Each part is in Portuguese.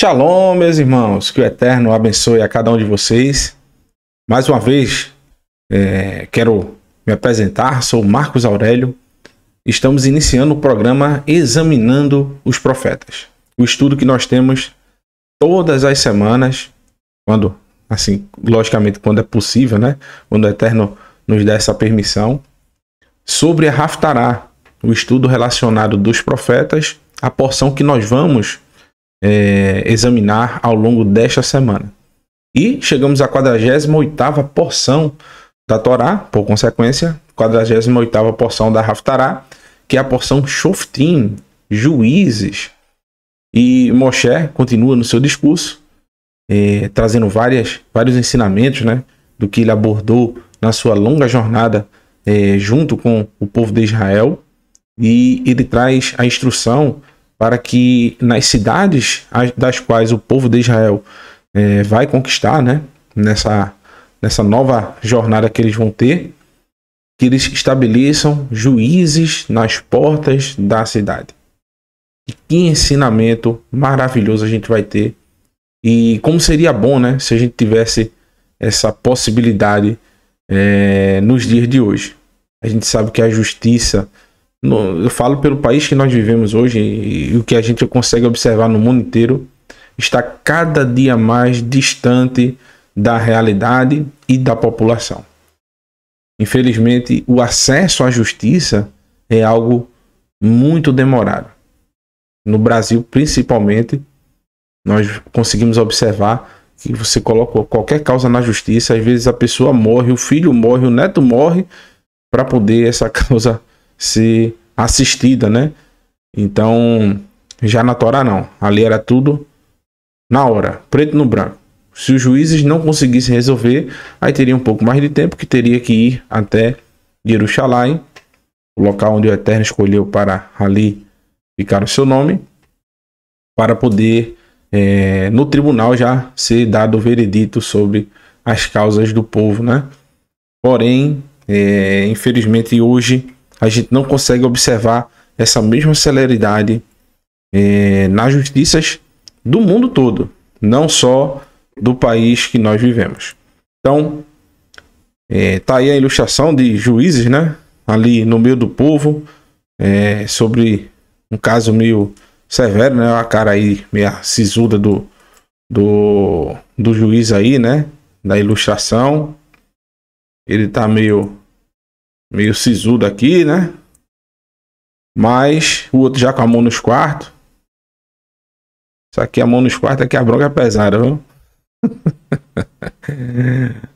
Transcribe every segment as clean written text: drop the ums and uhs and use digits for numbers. Shalom, meus irmãos, que o Eterno abençoe a cada um de vocês. Mais uma vez, quero me apresentar, sou Marcos Aurélio. Estamos iniciando o programa Examinando os Profetas. O estudo que nós temos todas as semanas, quando, assim, logicamente, quando é possível, né? Quando o Eterno nos dá essa permissão, sobre a Haftará, o estudo relacionado dos profetas, a porção que nós vamos examinar ao longo desta semana. E chegamos à 48ª porção da Torá, por consequência, 48ª porção da Haftará, que é a porção Shoftim, Juízes. E Moshe continua no seu discurso, trazendo vários ensinamentos, né, do que ele abordou na sua longa jornada junto com o povo de Israel. E ele traz a instrução para que nas cidades das quais o povo de Israel vai conquistar, né, nessa nova jornada que eles vão ter, que eles estabeleçam juízes nas portas da cidade. E que ensinamento maravilhoso a gente vai ter. E como seria bom, né, se a gente tivesse essa possibilidade nos dias de hoje. A gente sabe que a justiça... Eu falo pelo país que nós vivemos hoje e o que a gente consegue observar no mundo inteiro está cada dia mais distante da realidade e da população. Infelizmente, o acesso à justiça é algo muito demorado. No Brasil, principalmente, nós conseguimos observar que você coloca qualquer causa na justiça, às vezes a pessoa morre, o filho morre, o neto morre, para poder essa causa ser assistida, né? Então, já na Torá não. Ali era tudo na hora, preto no branco. Se os juízes não conseguissem resolver, aí teria um pouco mais de tempo, que teria que ir até Jerusalém, o local onde o Eterno escolheu para ali ficar o seu nome, para poder, no tribunal, já ser dado o veredito sobre as causas do povo, né? Porém, infelizmente hoje, a gente não consegue observar essa mesma celeridade nas justiças do mundo todo, não só do país que nós vivemos. Então, está aí a ilustração de juízes, né, ali no meio do povo, sobre um caso meio severo, né, a cara aí meio sisuda do juiz aí, né, da ilustração. Ele está meio sisudo aqui, né? Mas o outro já com a mão nos quartos. Isso aqui, a mão nos quartos, aqui a bronca é pesada, viu?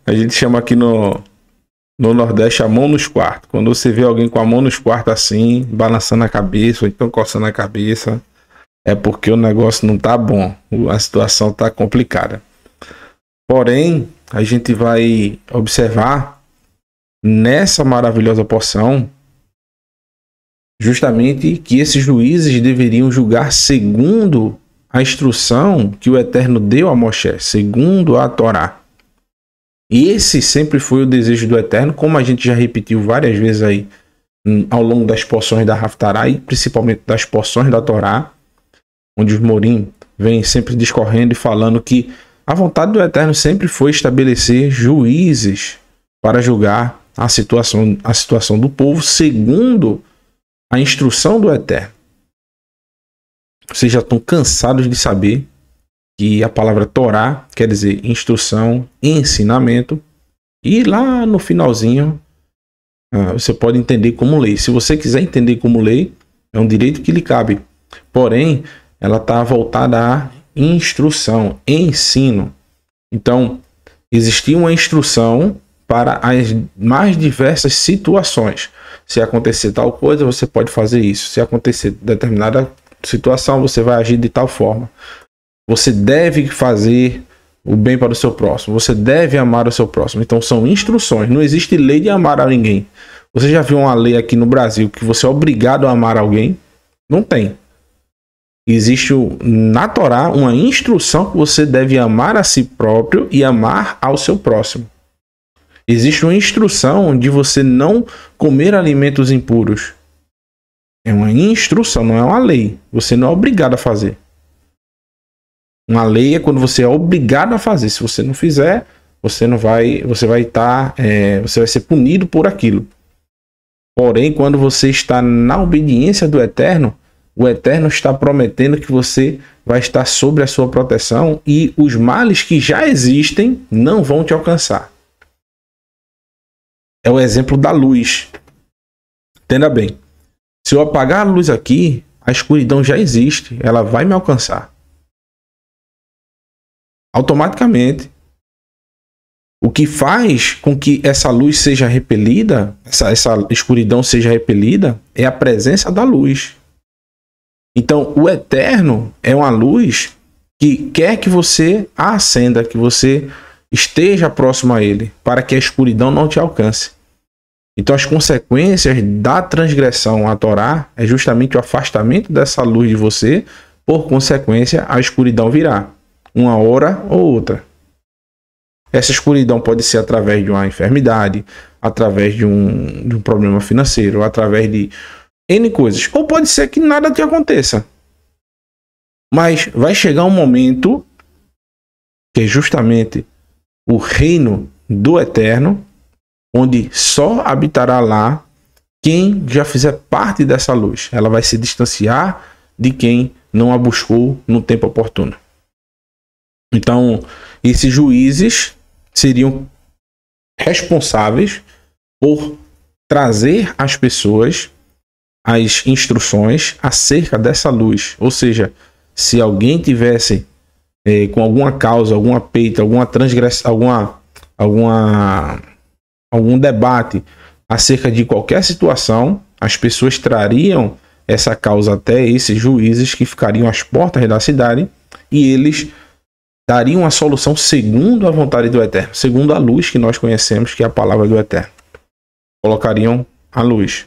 A gente chama aqui no Nordeste a mão nos quartos. Quando você vê alguém com a mão nos quartos assim, balançando a cabeça, ou então coçando a cabeça, é porque o negócio não tá bom. A situação tá complicada. Porém, a gente vai observar nessa maravilhosa porção, justamente que esses juízes deveriam julgar segundo a instrução que o Eterno deu a Moshe, segundo a Torá. Esse sempre foi o desejo do Eterno, como a gente já repetiu várias vezes aí ao longo das porções da Haftará e principalmente das porções da Torá, onde os Morim vêm sempre discorrendo e falando que a vontade do Eterno sempre foi estabelecer juízes para julgar a situação do povo segundo a instrução do Eterno. Vocês já estão cansados de saber que a palavra Torá quer dizer instrução, ensinamento, e lá no finalzinho você pode entender como lei. Se você quiser entender como lei, é um direito que lhe cabe. Porém, ela está voltada à instrução, ensino. Então, existia uma instrução para as mais diversas situações. Se acontecer tal coisa, você pode fazer isso. Se acontecer determinada situação, você vai agir de tal forma. Você deve fazer o bem para o seu próximo. Você deve amar o seu próximo. Então são instruções. Não existe lei de amar a ninguém. Você já viu uma lei aqui no Brasil que você é obrigado a amar alguém? Não tem. Existe na Torá uma instrução que você deve amar a si próprio e amar ao seu próximo. Existe uma instrução de você não comer alimentos impuros. É uma instrução, não é uma lei. Você não é obrigado a fazer. Uma lei é quando você é obrigado a fazer. Se você não fizer, você vai ser punido por aquilo. Porém, quando você está na obediência do Eterno, o Eterno está prometendo que você vai estar sobre a sua proteção e os males que já existem não vão te alcançar. É o exemplo da luz. Entenda bem. Se eu apagar a luz aqui, a escuridão já existe, ela vai me alcançar. Automaticamente. O que faz com que essa luz seja repelida, essa escuridão seja repelida, é a presença da luz. Então, o Eterno é uma luz que quer que você a acenda, que você esteja próximo a Ele, para que a escuridão não te alcance. Então, as consequências da transgressão à Torá é justamente o afastamento dessa luz de você, por consequência, a escuridão virá, uma hora ou outra. Essa escuridão pode ser através de uma enfermidade, através de um problema financeiro, através de N coisas. Ou pode ser que nada te aconteça. Mas vai chegar um momento que é justamente o reino do Eterno, onde só habitará lá quem já fizer parte dessa luz. Ela vai se distanciar de quem não a buscou no tempo oportuno. Então, esses juízes seriam responsáveis por trazer às pessoas as instruções acerca dessa luz. Ou seja, se alguém tivesse com alguma causa, alguma peita, alguma transgressão, algum debate acerca de qualquer situação, as pessoas trariam essa causa até esses juízes que ficariam às portas da cidade e eles daria uma solução segundo a vontade do Eterno, segundo a luz que nós conhecemos, que é a palavra do Eterno. Colocariam a luz.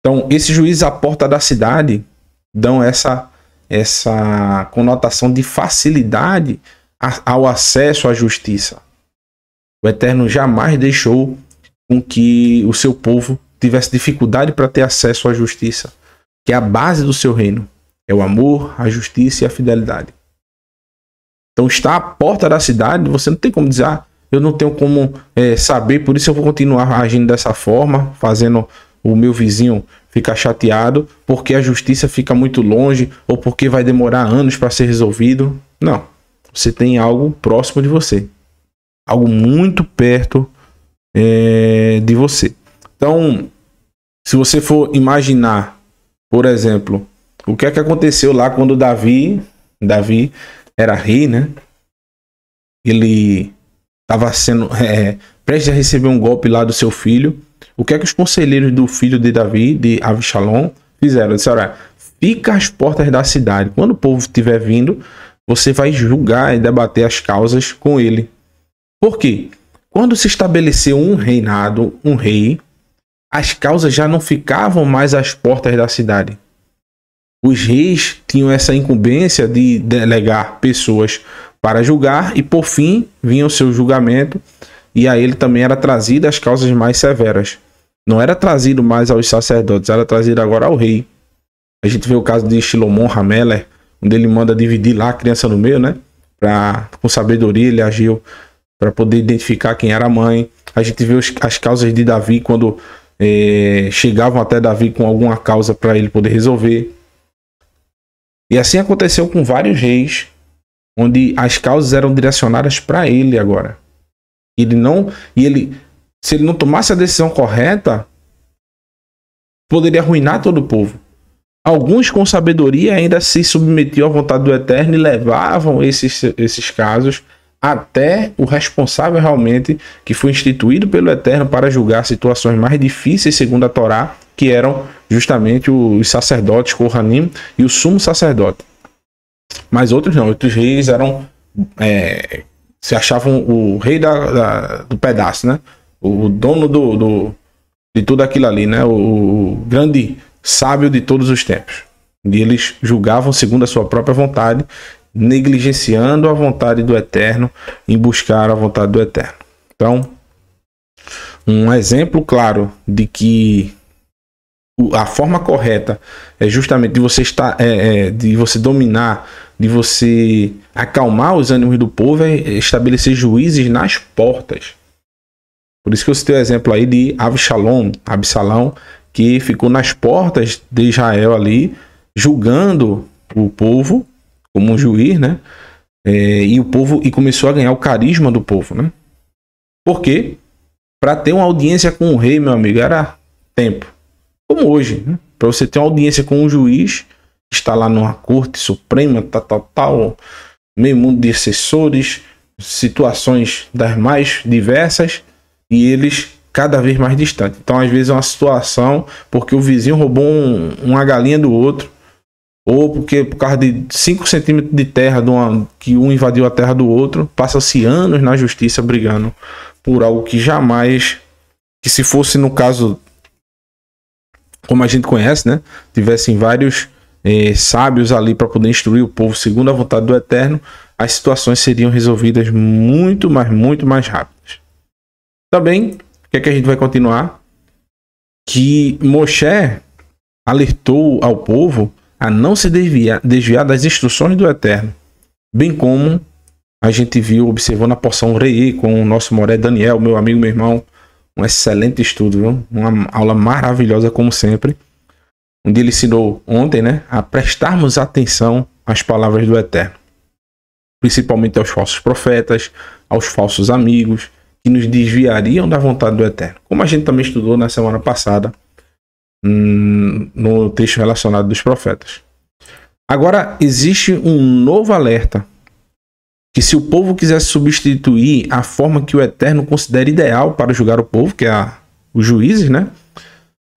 Então, esses juízes à porta da cidade dão essa conotação de facilidade ao acesso à justiça. O Eterno jamais deixou com que o seu povo tivesse dificuldade para ter acesso à justiça, que é a base do seu reino. É o amor, a justiça e a fidelidade. Então, está à porta da cidade, você não tem como dizer, eu não tenho como saber, por isso eu vou continuar agindo dessa forma, fazendo o meu vizinho ficar chateado, porque a justiça fica muito longe, ou porque vai demorar anos para ser resolvido. Não, você tem algo próximo de você, algo muito perto de você. Então, se você for imaginar, por exemplo, o que é que aconteceu lá quando Davi era rei, né? Ele estava sendo prestes a receber um golpe lá do seu filho. O que é que os conselheiros do filho de Davi, de Avshalom, fizeram? Disseram, olha, fica às portas da cidade. Quando o povo estiver vindo, você vai julgar e debater as causas com ele. Por quê? Quando se estabeleceu um reinado, um rei, as causas já não ficavam mais às portas da cidade. Os reis tinham essa incumbência de delegar pessoas para julgar e, por fim, vinha o seu julgamento e a ele também era trazida as causas mais severas. Não era trazido mais aos sacerdotes, era trazido agora ao rei. A gente vê o caso de Shlomo HaMelech, onde ele manda dividir lá a criança no meio, né? Com sabedoria ele agiu para poder identificar quem era a mãe. A gente vê as causas de Davi quando chegavam até Davi com alguma causa para ele poder resolver. E assim aconteceu com vários reis, onde as causas eram direcionadas para ele agora. Se ele não tomasse a decisão correta, poderia arruinar todo o povo. Alguns com sabedoria ainda se submetiam à vontade do Eterno e levavam esses casos até o responsável realmente, que foi instituído pelo Eterno para julgar situações mais difíceis segundo a Torá, que eram justamente os sacerdotes, Kohanim e o sumo sacerdote. Mas outros não, outros reis eram se achavam o rei do pedaço, né? O dono de tudo aquilo ali, né? O grande sábio de todos os tempos. E eles julgavam segundo a sua própria vontade, negligenciando a vontade do Eterno em buscar a vontade do Eterno. Então, um exemplo claro de que a forma correta é justamente de você dominar de você acalmar os ânimos do povo é estabelecer juízes nas portas. Por isso que eu citei o exemplo aí de Absalão, que ficou nas portas de Israel ali, julgando o povo como um juiz, né? E começou a ganhar o carisma do povo, né? Por quê? Para ter uma audiência com o rei, meu amigo, era tempo. Como hoje, né? Para você ter uma audiência com um juiz, está lá numa corte suprema, tal, meio mundo de assessores, situações das mais diversas, e eles cada vez mais distantes. Então, às vezes, é uma situação porque o vizinho roubou uma galinha do outro, ou porque por causa de 5 centímetros de terra que um invadiu a terra do outro, passa-se anos na justiça brigando por algo que jamais, que se fosse no caso, como a gente conhece, né, tivessem vários sábios ali para poder instruir o povo segundo a vontade do Eterno, as situações seriam resolvidas muito mais rápidas. Também, o que é que a gente vai continuar? Que Moshe alertou ao povo a não se desviar das instruções do Eterno, bem como a gente viu, observando a porção Rei com o nosso Moré Daniel, meu amigo, meu irmão, um excelente estudo, viu? Uma aula maravilhosa como sempre, onde ele ensinou ontem, né, a prestarmos atenção às palavras do Eterno, principalmente aos falsos profetas, aos falsos amigos, que nos desviariam da vontade do Eterno. Como a gente também estudou na semana passada, no texto relacionado dos profetas. Agora, existe um novo alerta, que se o povo quisesse substituir a forma que o Eterno considera ideal para julgar o povo, que é os juízes, né,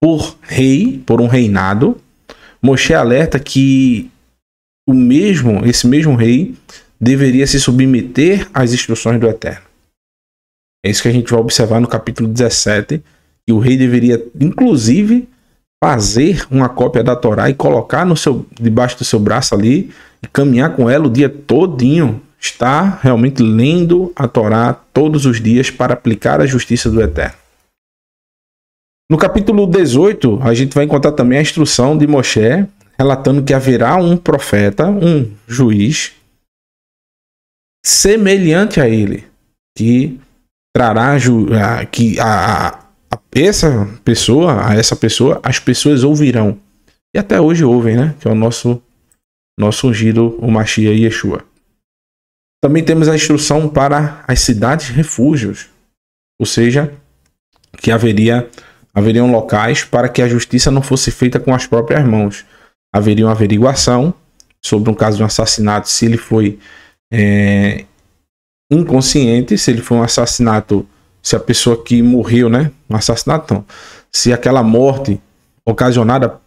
por rei, por um reinado, Moshe alerta que esse mesmo rei deveria se submeter às instruções do Eterno. É isso que a gente vai observar no capítulo 17, que o rei deveria, inclusive, fazer uma cópia da Torá e colocar debaixo do seu braço ali e caminhar com ela o dia todinho. Está realmente lendo a Torá todos os dias para aplicar a justiça do Eterno. No capítulo 18, a gente vai encontrar também a instrução de Moshe, relatando que haverá um profeta, um juiz, semelhante a ele, que trará a essa pessoa, as pessoas ouvirão. E até hoje ouvem, né? Que é o nosso ungido, o Mashiach e Yeshua. Também temos a instrução para as cidades refúgios. Ou seja, que haveriam locais para que a justiça não fosse feita com as próprias mãos. Haveria uma averiguação sobre um caso de um assassinato, se ele foi inconsciente, se ele foi um assassinato, se a pessoa que morreu, né, um assassinato, não. Se aquela morte ocasionada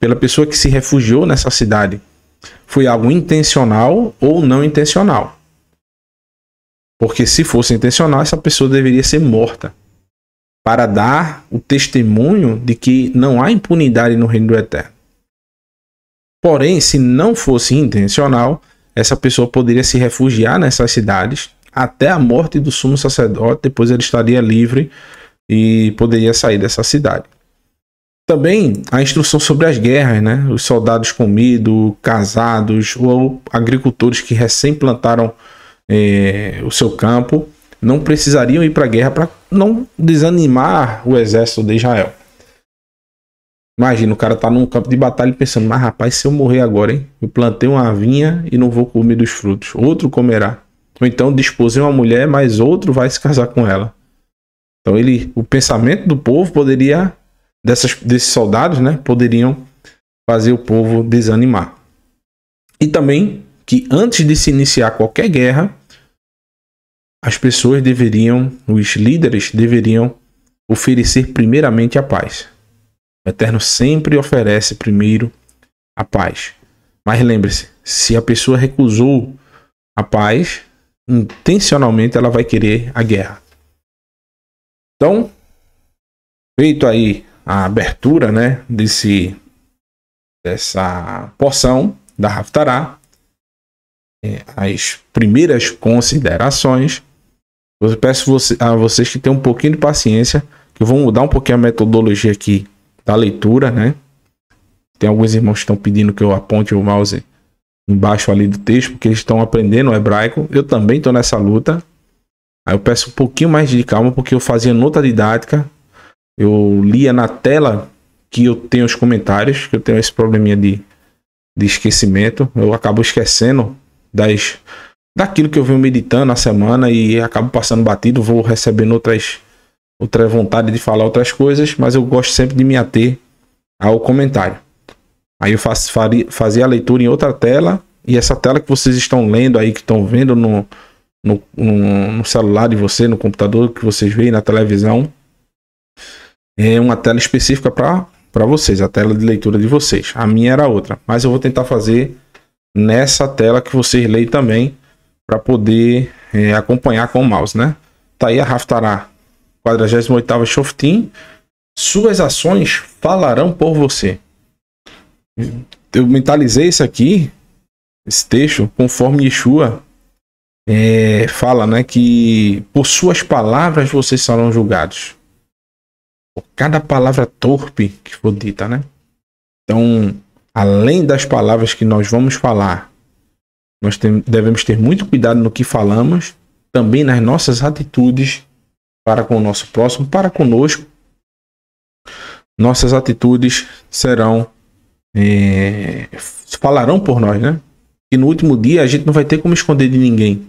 pela pessoa que se refugiou nessa cidade foi algo intencional ou não intencional. Porque se fosse intencional, essa pessoa deveria ser morta para dar o testemunho de que não há impunidade no reino do Eterno. Porém, se não fosse intencional, essa pessoa poderia se refugiar nessas cidades até a morte do sumo sacerdote, depois ele estaria livre e poderia sair dessa cidade. Também a instrução sobre as guerras, né? Os soldados com medo, casados ou agricultores que recém plantaram o seu campo não precisariam ir para a guerra para não desanimar o exército de Israel. Imagina, o cara tá num campo de batalha pensando, mas rapaz, se eu morrer agora, hein? Eu plantei uma vinha e não vou comer dos frutos, outro comerá. Ou então desposei uma mulher, mas outro vai se casar com ela. Então o pensamento do povo poderia... desses soldados, né, poderiam fazer o povo desanimar. E também que antes de se iniciar qualquer guerra, as pessoas deveriam, os líderes deveriam oferecer primeiramente a paz. O Eterno sempre oferece primeiro a paz. Mas lembre-se, se a pessoa recusou a paz, intencionalmente ela vai querer a guerra. Então, feito aí a abertura, né, dessa porção da Haftará, as primeiras considerações, eu peço a vocês que tenham um pouquinho de paciência, que eu vou mudar um pouquinho a metodologia aqui da leitura, né? Tem alguns irmãos que estão pedindo que eu aponte o mouse embaixo ali do texto, porque eles estão aprendendo o hebraico. Eu também estou nessa luta. Aí eu peço um pouquinho mais de calma, porque eu fazia nota didática. Eu lia na tela que eu tenho os comentários, que eu tenho esse probleminha de esquecimento. Eu acabo esquecendo daquilo que eu venho meditando na semana e acabo passando batido, vou recebendo outra vontade de falar outras coisas, mas eu gosto sempre de me ater ao comentário. Aí eu fazia a leitura em outra tela, e essa tela que vocês estão lendo aí, que estão vendo no celular de você, no computador que vocês veem, na televisão, é uma tela específica para vocês, a tela de leitura de vocês. A minha era outra, mas eu vou tentar fazer nessa tela que vocês leem também, para poder acompanhar com o mouse, né? Tá aí a Haftará, 48ª Shoftim. Suas ações falarão por você. Eu mentalizei isso aqui, esse texto, conforme Yeshua fala, né, que por suas palavras vocês serão julgados. Por cada palavra torpe que for dita, né? Então, além das palavras que nós vamos falar, nós devemos ter muito cuidado no que falamos, também nas nossas atitudes para com o nosso próximo, para conosco. Nossas atitudes serão, falarão por nós, né? E no último dia a gente não vai ter como esconder de ninguém.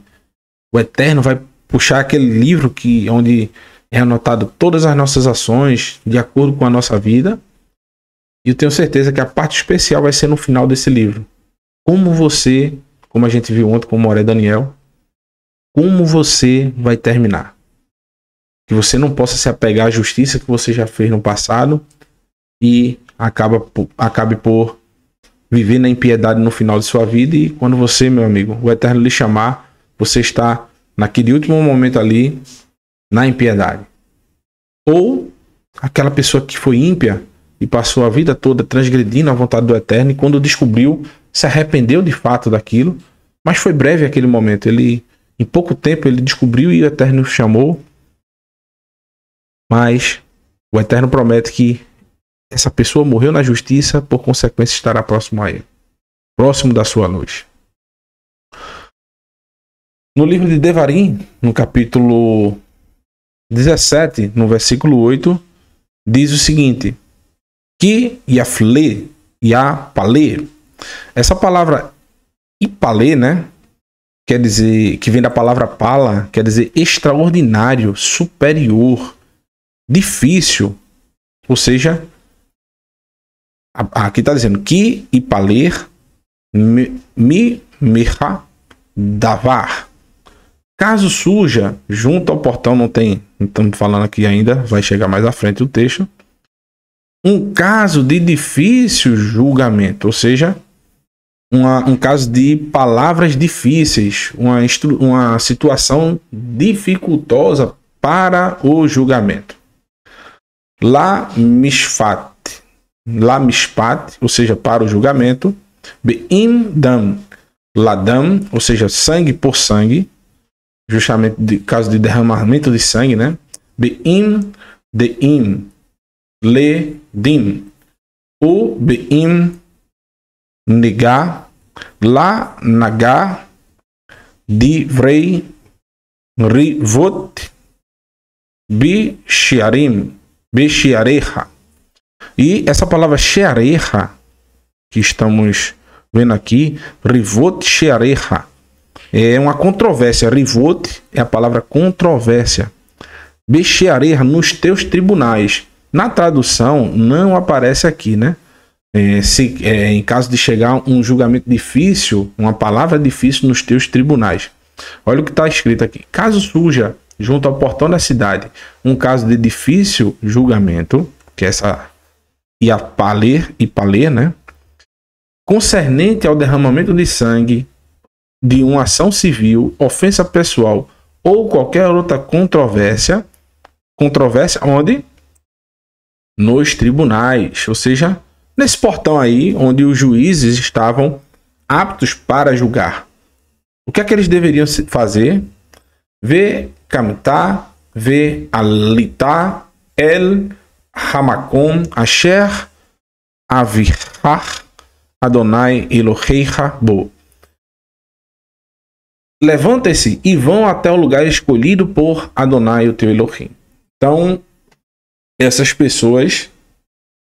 O Eterno vai puxar aquele livro onde é anotado todas as nossas ações de acordo com a nossa vida. E eu tenho certeza que a parte especial vai ser no final desse livro. Como a gente viu ontem com o Moré Daniel, como você vai terminar. Que você não possa se apegar à justiça que você já fez no passado e acabe por viver na impiedade no final de sua vida. E quando você, meu amigo, o Eterno lhe chamar, você está naquele último momento ali na impiedade. Ou aquela pessoa que foi ímpia e passou a vida toda transgredindo a vontade do Eterno, e quando descobriu, se arrependeu de fato daquilo, mas foi breve aquele momento. Em pouco tempo ele descobriu e o Eterno chamou, mas o Eterno promete que essa pessoa morreu na justiça, por consequência estará próximo a ele, próximo da sua luz. No livro de Devarim, no capítulo 17, no versículo 8, diz o seguinte: que yafle, yapale. Essa palavra ipale, né, quer dizer, que vem da palavra pala, quer dizer extraordinário, superior, difícil. Ou seja, aqui está dizendo que ipaler mi mirra davar. Caso surja junto ao portão, não tem, não estamos falando aqui ainda, vai chegar mais à frente o texto. Um caso de difícil julgamento, ou seja, um caso de palavras difíceis, uma situação dificultosa para o julgamento. La mishpat, ou seja, para o julgamento. Beim dam, ladam, ou seja, sangue por sangue, justamente de caso de derramamento de sangue, né? Beim deim, ledim, o beim negá, la nagá, divrei rivot, bichiarim, bichiareha. E essa palavra sheareha que estamos vendo aqui, rivot sheareha, é uma controvérsia. Rivot é a palavra controvérsia. Bichiareha, nos teus tribunais. Na tradução não aparece aqui, né? Em caso de chegar um julgamento difícil, uma palavra difícil nos teus tribunais. Olha o que está escrito aqui: caso surja junto ao portão da cidade um caso de difícil julgamento, que é essa ipaler, né, concernente ao derramamento de sangue, de uma ação civil, ofensa pessoal ou qualquer outra controvérsia onde? Nos tribunais, ou seja, nesse portão aí onde os juízes estavam aptos para julgar. O que é que eles deveriam fazer? Ve kamtá, ve alitá, el hamakom, asher avirah, Adonai Eloheiha bo. levanta-se e vão até o lugar escolhido por Adonai, o teu Elohim. Então, essas pessoas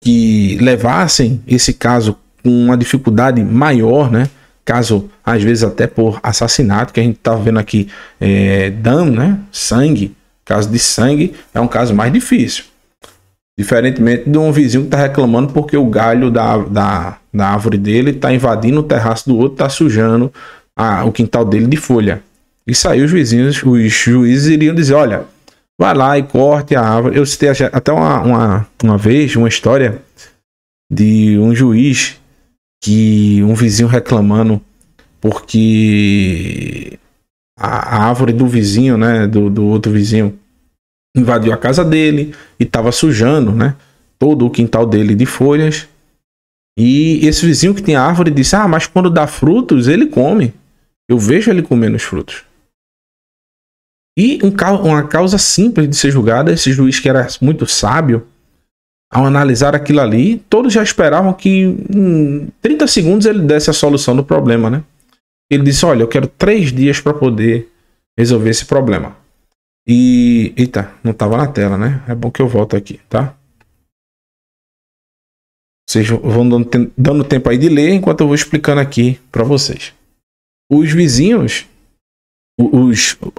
que levassem esse caso com uma dificuldade maior, né? Caso, às vezes, até por assassinato, que a gente está vendo aqui, dano, né? Sangue. Caso de sangue é um caso mais difícil. Diferentemente de um vizinho que está reclamando porque o galho da árvore dele está invadindo o terraço do outro, está sujando o quintal dele de folha. Isso aí os juízes iriam dizer, olha, vai lá e corte a árvore. Eu citei até uma vez uma história de um juiz que um vizinho reclamando porque a árvore do vizinho, né, do outro vizinho, invadiu a casa dele e estava sujando, né, todo o quintal dele de folhas. E esse vizinho que tem a árvore disse, ah, mas quando dá frutos, ele come. Eu vejo ele comendo os frutos. E uma causa simples de ser julgada, esse juiz que era muito sábio, ao analisar aquilo ali, todos já esperavam que em 30 segundos ele desse a solução do problema, né? Ele disse, olha, eu quero 3 dias para poder resolver esse problema. E, eita, não estava na tela, né? É bom que eu volto aqui, tá? Vocês vão dando tempo aí de ler enquanto eu vou explicando aqui para vocês. Os vizinhos,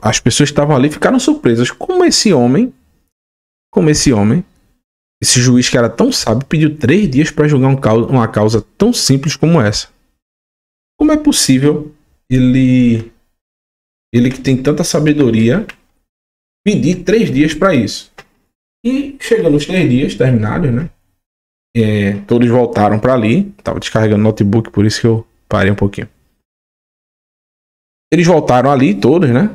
as pessoas que estavam ali ficaram surpresas. Como esse homem, esse juiz que era tão sábio, pediu 3 dias para julgar uma causa tão simples como essa. Como é possível ele que tem tanta sabedoria pedir 3 dias para isso? E chegando os 3 dias terminados, né? Todos voltaram para ali. Estava descarregando o notebook, por isso que eu parei um pouquinho. Eles voltaram ali, todos, né?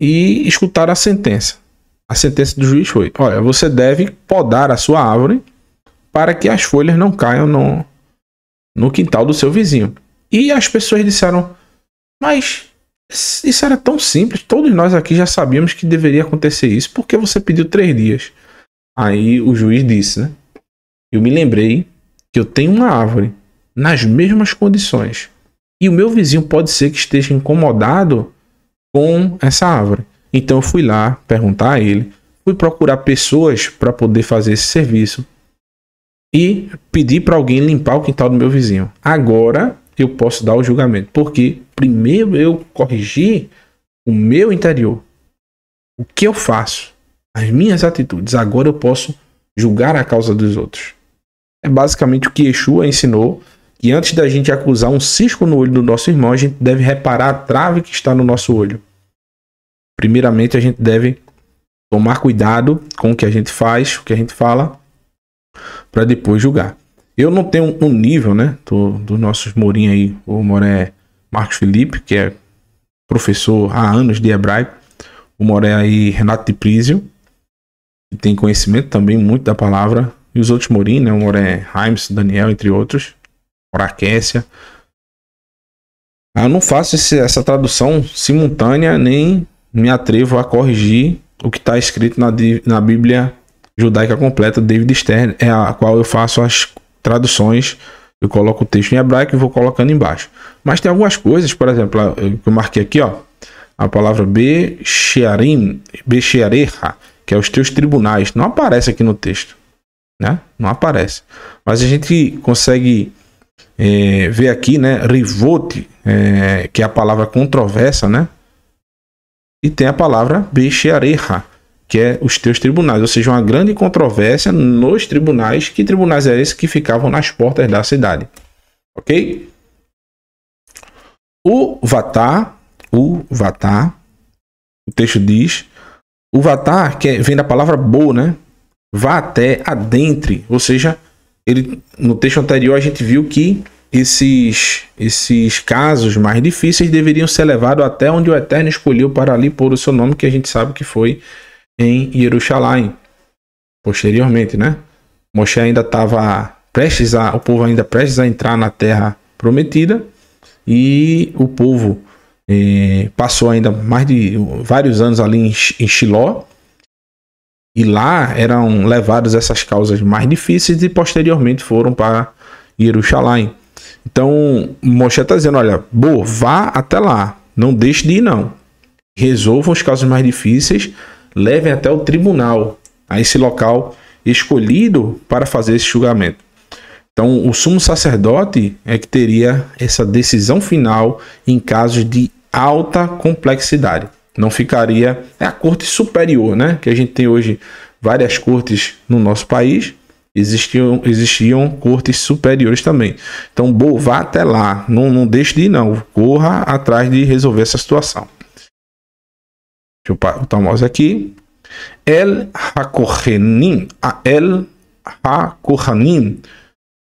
E escutaram a sentença. A sentença do juiz foi, olha, você deve podar a sua árvore para que as folhas não caiam no quintal do seu vizinho. E as pessoas disseram, mas isso era tão simples. Todos nós aqui já sabíamos que deveria acontecer isso. Por que você pediu 3 dias? Aí o juiz disse, né? Eu me lembrei que eu tenho uma árvore nas mesmas condições e o meu vizinho pode ser que esteja incomodado com essa árvore. Então eu fui lá perguntar a ele, fui procurar pessoas para poder fazer esse serviço e pedi para alguém limpar o quintal do meu vizinho. Agora eu posso dar o julgamento, porque primeiro eu corrigi o meu interior. O que eu faço? As minhas atitudes. Agora eu posso julgar a causa dos outros. É basicamente o que Yeshua ensinou, que antes da gente acusar um cisco no olho do nosso irmão, a gente deve reparar a trave que está no nosso olho. Primeiramente, a gente deve tomar cuidado com o que a gente faz, o que a gente fala, para depois julgar. Eu não tenho um nível, né, dos nossos Morim aí, o Moré Marcos Felipe, que é professor há anos de hebraico, o Moré aí Renato de Prisio, que tem conhecimento também muito da palavra, e os outros Morim, né, o Moré Reims, Daniel, entre outros, Oraquécia. Eu não faço essa tradução simultânea, nem me atrevo a corrigir o que está escrito na Bíblia Judaica Completa, David Stern, é a qual eu faço as traduções, eu coloco o texto em hebraico e vou colocando embaixo. Mas tem algumas coisas, por exemplo, eu marquei aqui, ó, a palavra Becheareha, que é os teus tribunais, não aparece aqui no texto, né? Não aparece. Mas a gente consegue ver aqui, né? Rivote, que é a palavra controversa, né? E tem a palavra Becheareha, que é os teus tribunais. Ou seja, uma grande controvérsia nos tribunais. Que tribunais é esse que ficavam nas portas da cidade? Ok? O Vatá, o texto diz... O vatar, que vem da palavra bo, né? Vá até, adentre. Ou seja, no texto anterior a gente viu que esses casos mais difíceis deveriam ser levados até onde o Eterno escolheu para ali pôr o seu nome, que a gente sabe que foi em Yerushalayim. Posteriormente, né? Moshe ainda estava prestes a... O povo ainda prestes a entrar na Terra Prometida. E o povo... passou ainda mais de vários anos ali em Shiló, e lá eram levados essas causas mais difíceis e posteriormente foram para Jerusalém. Então Moshe está dizendo, olha, vá até lá, Não deixe de ir, não. Resolvam os casos mais difíceis, levem até o tribunal, a esse local escolhido para fazer esse julgamento. Então, o sumo sacerdote é que teria essa decisão final em casos de alta complexidade. Não ficaria... É a corte superior, né? Que a gente tem hoje várias cortes no nosso país. Existiam cortes superiores também. Então, bom, vá até lá. Não deixe de ir, não. Corra atrás de resolver essa situação. Deixa eu botar o mouse aqui. El HaKohanim. El HaKohanim.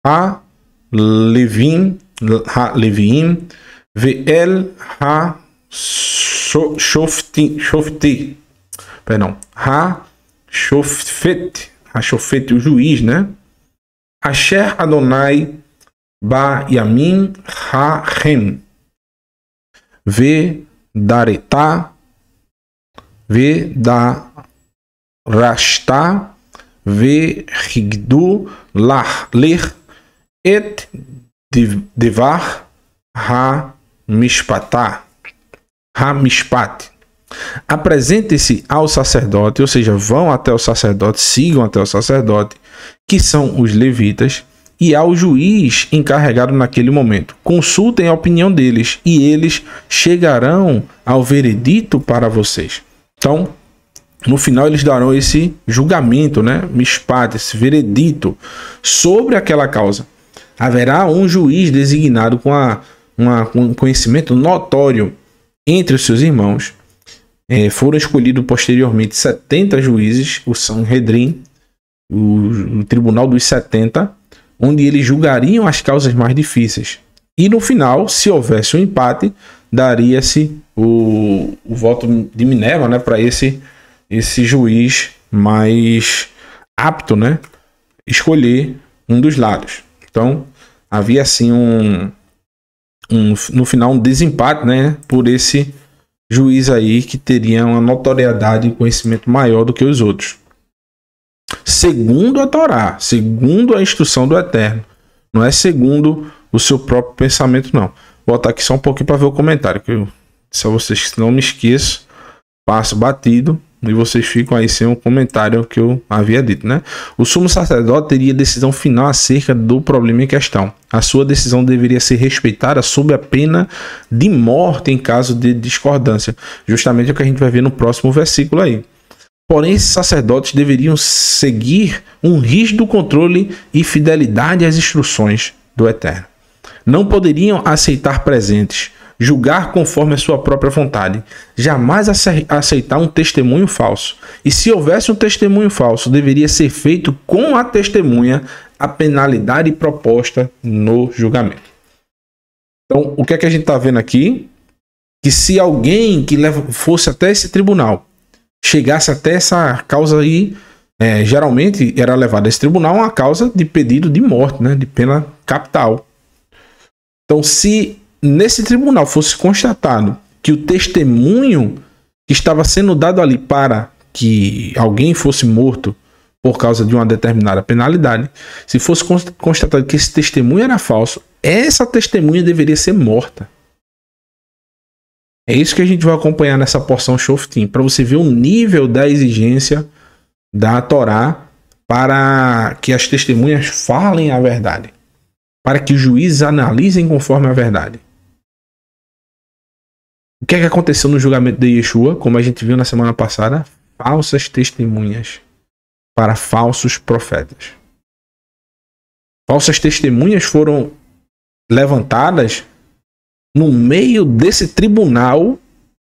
HaLevim. HaLevim. VL HaKohanim. Shoftim, perdão, Ha-Shofet, o juiz, né? Asher Adonai Ba-Yamin Ha-Hem Ve-Dareta Ve-Darashta Ve-Higdu Lach-Ler Et Devar Ha-Mishpatah Hamishpat. Apresente-se ao sacerdote, ou seja, vão até o sacerdote, sigam até o sacerdote, que são os levitas, e ao juiz encarregado naquele momento. Consultem a opinião deles e eles chegarão ao veredito para vocês. Então, no final eles darão esse julgamento, né? Mishpat, esse veredito sobre aquela causa. Haverá um juiz designado com um conhecimento notório entre os seus irmãos. Foram escolhidos posteriormente 70 juízes, o Sanhedrim, o tribunal dos 70, onde eles julgariam as causas mais difíceis. E no final, se houvesse um empate, daria-se o voto de Minerva, né, para esse juiz mais apto, né, escolher um dos lados. Então, havia assim no final um desempate, né, por esse juiz aí que teria uma notoriedade e conhecimento maior do que os outros, segundo a Torá, segundo a instrução do Eterno, não é segundo o seu próprio pensamento, não. Vou botar aqui só um pouquinho para ver o comentário, que eu, se vocês não me esqueçam, passo batido e vocês ficam aí sem um comentário que eu havia dito, né? O sumo sacerdote teria decisão final acerca do problema em questão. A sua decisão deveria ser respeitada sob a pena de morte em caso de discordância. Justamente o que a gente vai ver no próximo versículo aí. Porém, esses sacerdotes deveriam seguir um rígido controle e fidelidade às instruções do Eterno. Não poderiam aceitar presentes, julgar conforme a sua própria vontade, jamais aceitar um testemunho falso. E se houvesse um testemunho falso, deveria ser feito com a testemunha a penalidade proposta no julgamento. Então, o que é que a gente está vendo aqui? Que se alguém que fosse até esse tribunal, chegasse até essa causa aí, geralmente era levada a esse tribunal uma causa de pedido de morte, né, de pena capital. Então, se nesse tribunal fosse constatado que o testemunho que estava sendo dado ali para que alguém fosse morto por causa de uma determinada penalidade, se fosse constatado que esse testemunho era falso, essa testemunha deveria ser morta. É isso que a gente vai acompanhar nessa porção Shoftim, para você ver o nível da exigência da Torá para que as testemunhas falem a verdade, para que os juízes analisem conforme a verdade. O que é que aconteceu no julgamento de Yeshua, como a gente viu na semana passada? Falsas testemunhas para falsos profetas. Falsas testemunhas foram levantadas no meio desse tribunal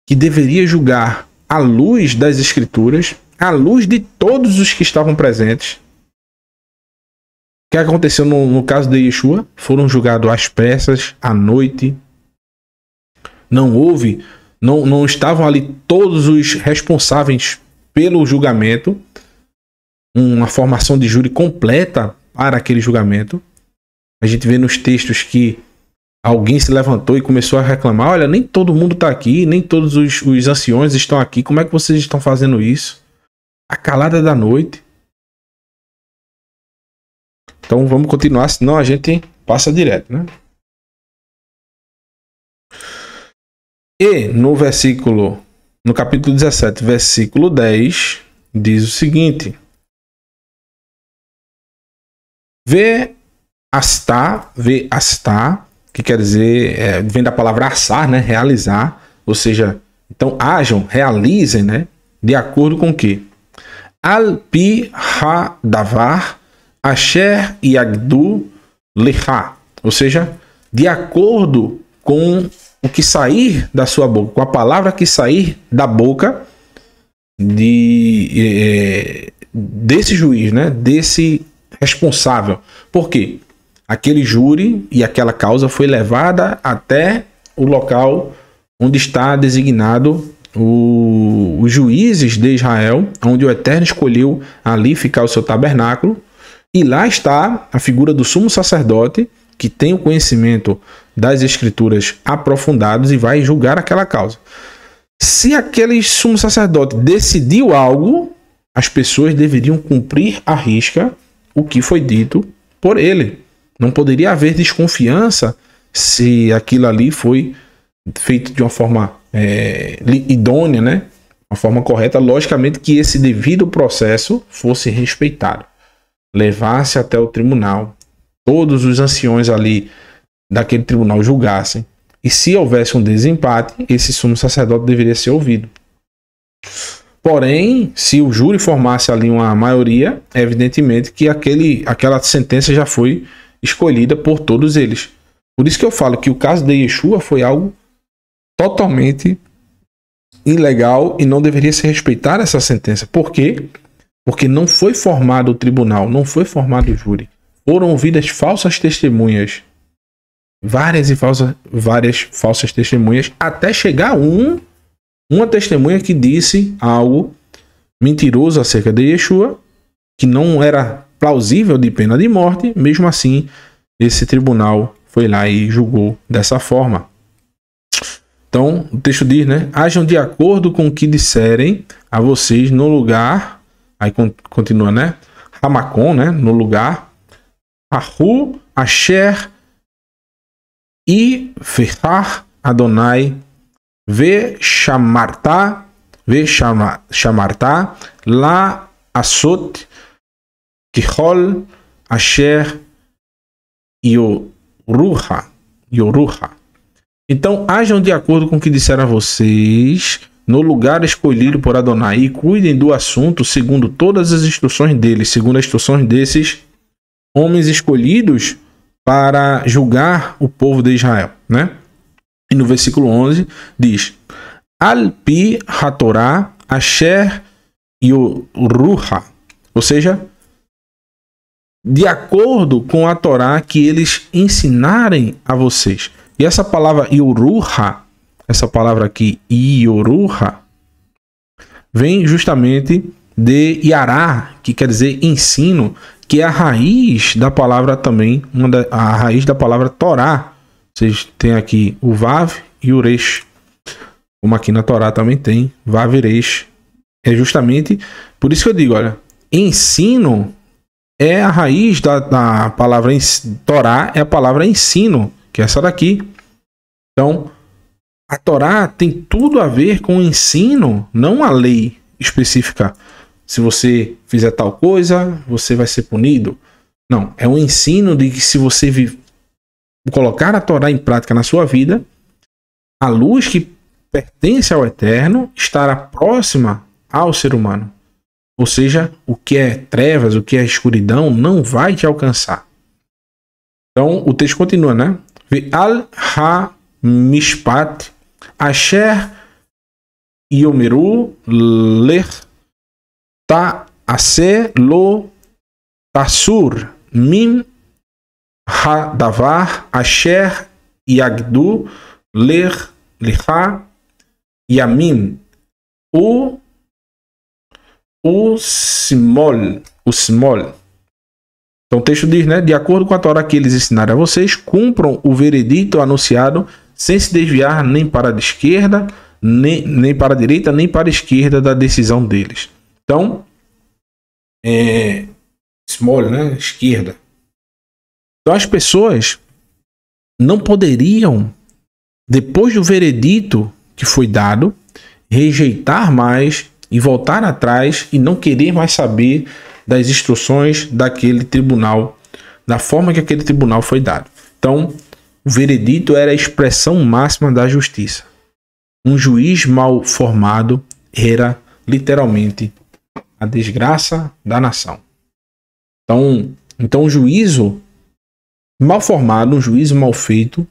que deveria julgar à luz das Escrituras, à luz de todos os que estavam presentes. O que aconteceu no caso de Yeshua? Foram julgados às pressas, à noite. Não estavam ali todos os responsáveis pelo julgamento. Uma formação de júri completa para aquele julgamento. A gente vê nos textos que alguém se levantou e começou a reclamar: olha, nem todo mundo está aqui, nem todos os anciões estão aqui. Como é que vocês estão fazendo isso? A calada da noite. Então vamos continuar, senão a gente passa direto, né? E no versículo, no capítulo 17, versículo 10, diz o seguinte: Vê astá, que quer dizer, vem da palavra assar, né? Realizar, ou seja, então ajam, realizem, né? De acordo com o que? Al-pi ha-davar asher yagdu leha, ou seja, de acordo com o que sair da sua boca, com a palavra que sair da boca desse juiz, né? Desse responsável. Por quê? Aquele júri e aquela causa foi levada até o local onde está designado os juízes de Israel, onde o Eterno escolheu ali ficar o seu tabernáculo. E lá está a figura do sumo sacerdote, que tem o conhecimento das escrituras aprofundados e vai julgar aquela causa. Se aquele sumo sacerdote decidiu algo, as pessoas deveriam cumprir à risca o que foi dito por ele. Não poderia haver desconfiança se aquilo ali foi feito de uma forma idônea, né? Uma forma correta. Logicamente que esse devido processo fosse respeitado. Levasse até o tribunal. Todos os anciões ali daquele tribunal julgassem. E se houvesse um desempate, esse sumo sacerdote deveria ser ouvido. Porém, se o júri formasse ali uma maioria, evidentemente que aquela sentença já foi escolhida por todos eles. Por isso que eu falo que o caso de Yeshua foi algo totalmente ilegal e não deveria se respeitar essa sentença. Por quê? Porque não foi formado o tribunal, não foi formado o júri. Foram ouvidas falsas testemunhas, várias falsas testemunhas, até chegar uma testemunha que disse algo mentiroso acerca de Yeshua, que não era plausível de pena de morte. Mesmo assim, esse tribunal foi lá e julgou dessa forma. Então, o texto diz, né? Ajam de acordo com o que disserem a vocês no lugar. Aí continua, né? Hamacon, né? No lugar. Ahu, Asher e Ferrar Adonai Ve Shamartá La Asot Kihol Asher Yoruha. Então, ajam de acordo com o que disseram a vocês no lugar escolhido por Adonai e cuidem do assunto segundo todas as instruções deles, segundo as instruções desses homens escolhidos para julgar o povo de Israel, né? E no versículo 11 diz: Al-pi hatorá asher yoruha, ou seja, de acordo com a Torá que eles ensinarem a vocês. E essa palavra Yoruha, essa palavra aqui, Yoruha, vem justamente de Yará, que quer dizer ensino, que é a raiz da palavra também, a raiz da palavra Torá. Vocês têm aqui o Vav e o Resh, como aqui na Torá também tem Vav e Resh. É justamente por isso que eu digo, olha, ensino é a raiz da palavra Torá, é a palavra ensino, que é essa daqui. Então, a Torá tem tudo a ver com o ensino, não a lei específica. Se você fizer tal coisa, você vai ser punido. Não, é um ensino de que se você colocar a Torá em prática na sua vida, a luz que pertence ao Eterno estará próxima ao ser humano. Ou seja, o que é trevas, o que é escuridão, não vai te alcançar. Então, o texto continua, né? Ve'al ha-mishpat asher yomeru lech ta'ase lo tasur mim ha-davar asher yagdu lech lecha yamim o simol. Então o texto diz, né? De acordo com a Torá que eles ensinaram a vocês, cumpram o veredito anunciado sem se desviar nem para a esquerda, nem para a direita, nem para a esquerda da decisão deles. Então, simol, né? Esquerda. Então as pessoas não poderiam, depois do veredito que foi dado, rejeitar mais e voltar atrás e não querer mais saber das instruções daquele tribunal, da forma que aquele tribunal foi dado. Então, o veredito era a expressão máxima da justiça. Um juiz mal formado era literalmente a desgraça da nação. Então, um juízo mal formado, um juízo mal feito,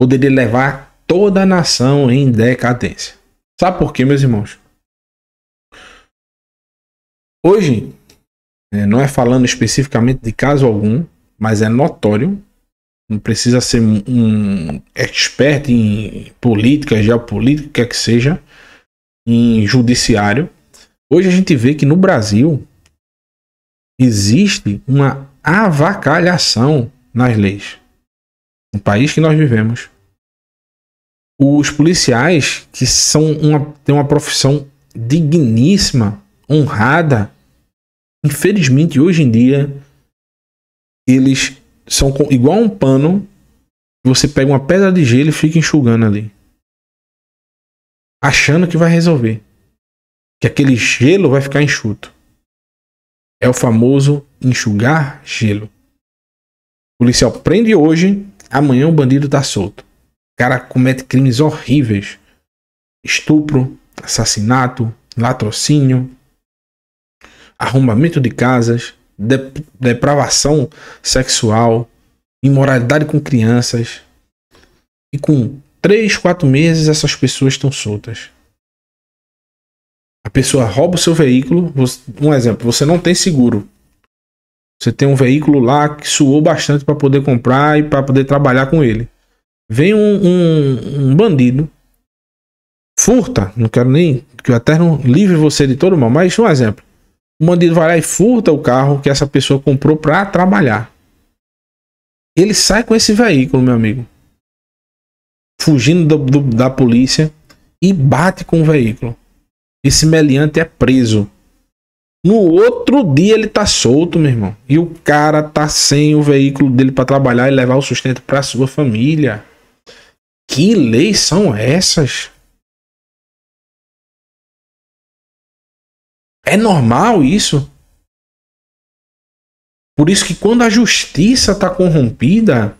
poderia levar toda a nação em decadência. Sabe por quê, meus irmãos? Hoje, não é falando especificamente de caso algum, mas é notório, não precisa ser um expert em política, geopolítica, quer que seja, em judiciário. Hoje a gente vê que no Brasil existe uma avacalhação nas leis. No país que nós vivemos, os policiais, que são têm uma profissão digníssima, honrada, infelizmente hoje em dia eles são igual a um pano, você pega uma pedra de gelo e fica enxugando ali, achando que vai resolver, que aquele gelo vai ficar enxuto. É o famoso enxugar gelo. O policial prende hoje, amanhã o bandido está solto. O cara comete crimes horríveis. Estupro, assassinato, latrocínio, arrombamento de casas, depravação sexual, imoralidade com crianças. E com 3, 4 meses essas pessoas estão soltas. A pessoa rouba o seu veículo. Um exemplo, você não tem seguro. Você tem um veículo lá que suou bastante para poder comprar e para poder trabalhar com ele. Vem um bandido, furta, não quero nem que o Eterno livre você de todo mal, mas um exemplo. O bandido vai lá e furta o carro que essa pessoa comprou para trabalhar. Ele sai com esse veículo, meu amigo, fugindo da polícia, e bate com o veículo. Esse meliante é preso. No outro dia ele tá solto, meu irmão. E o cara tá sem o veículo dele para trabalhar e levar o sustento para sua família. Que leis são essas? É normal isso? Por isso que quando a justiça tá corrompida,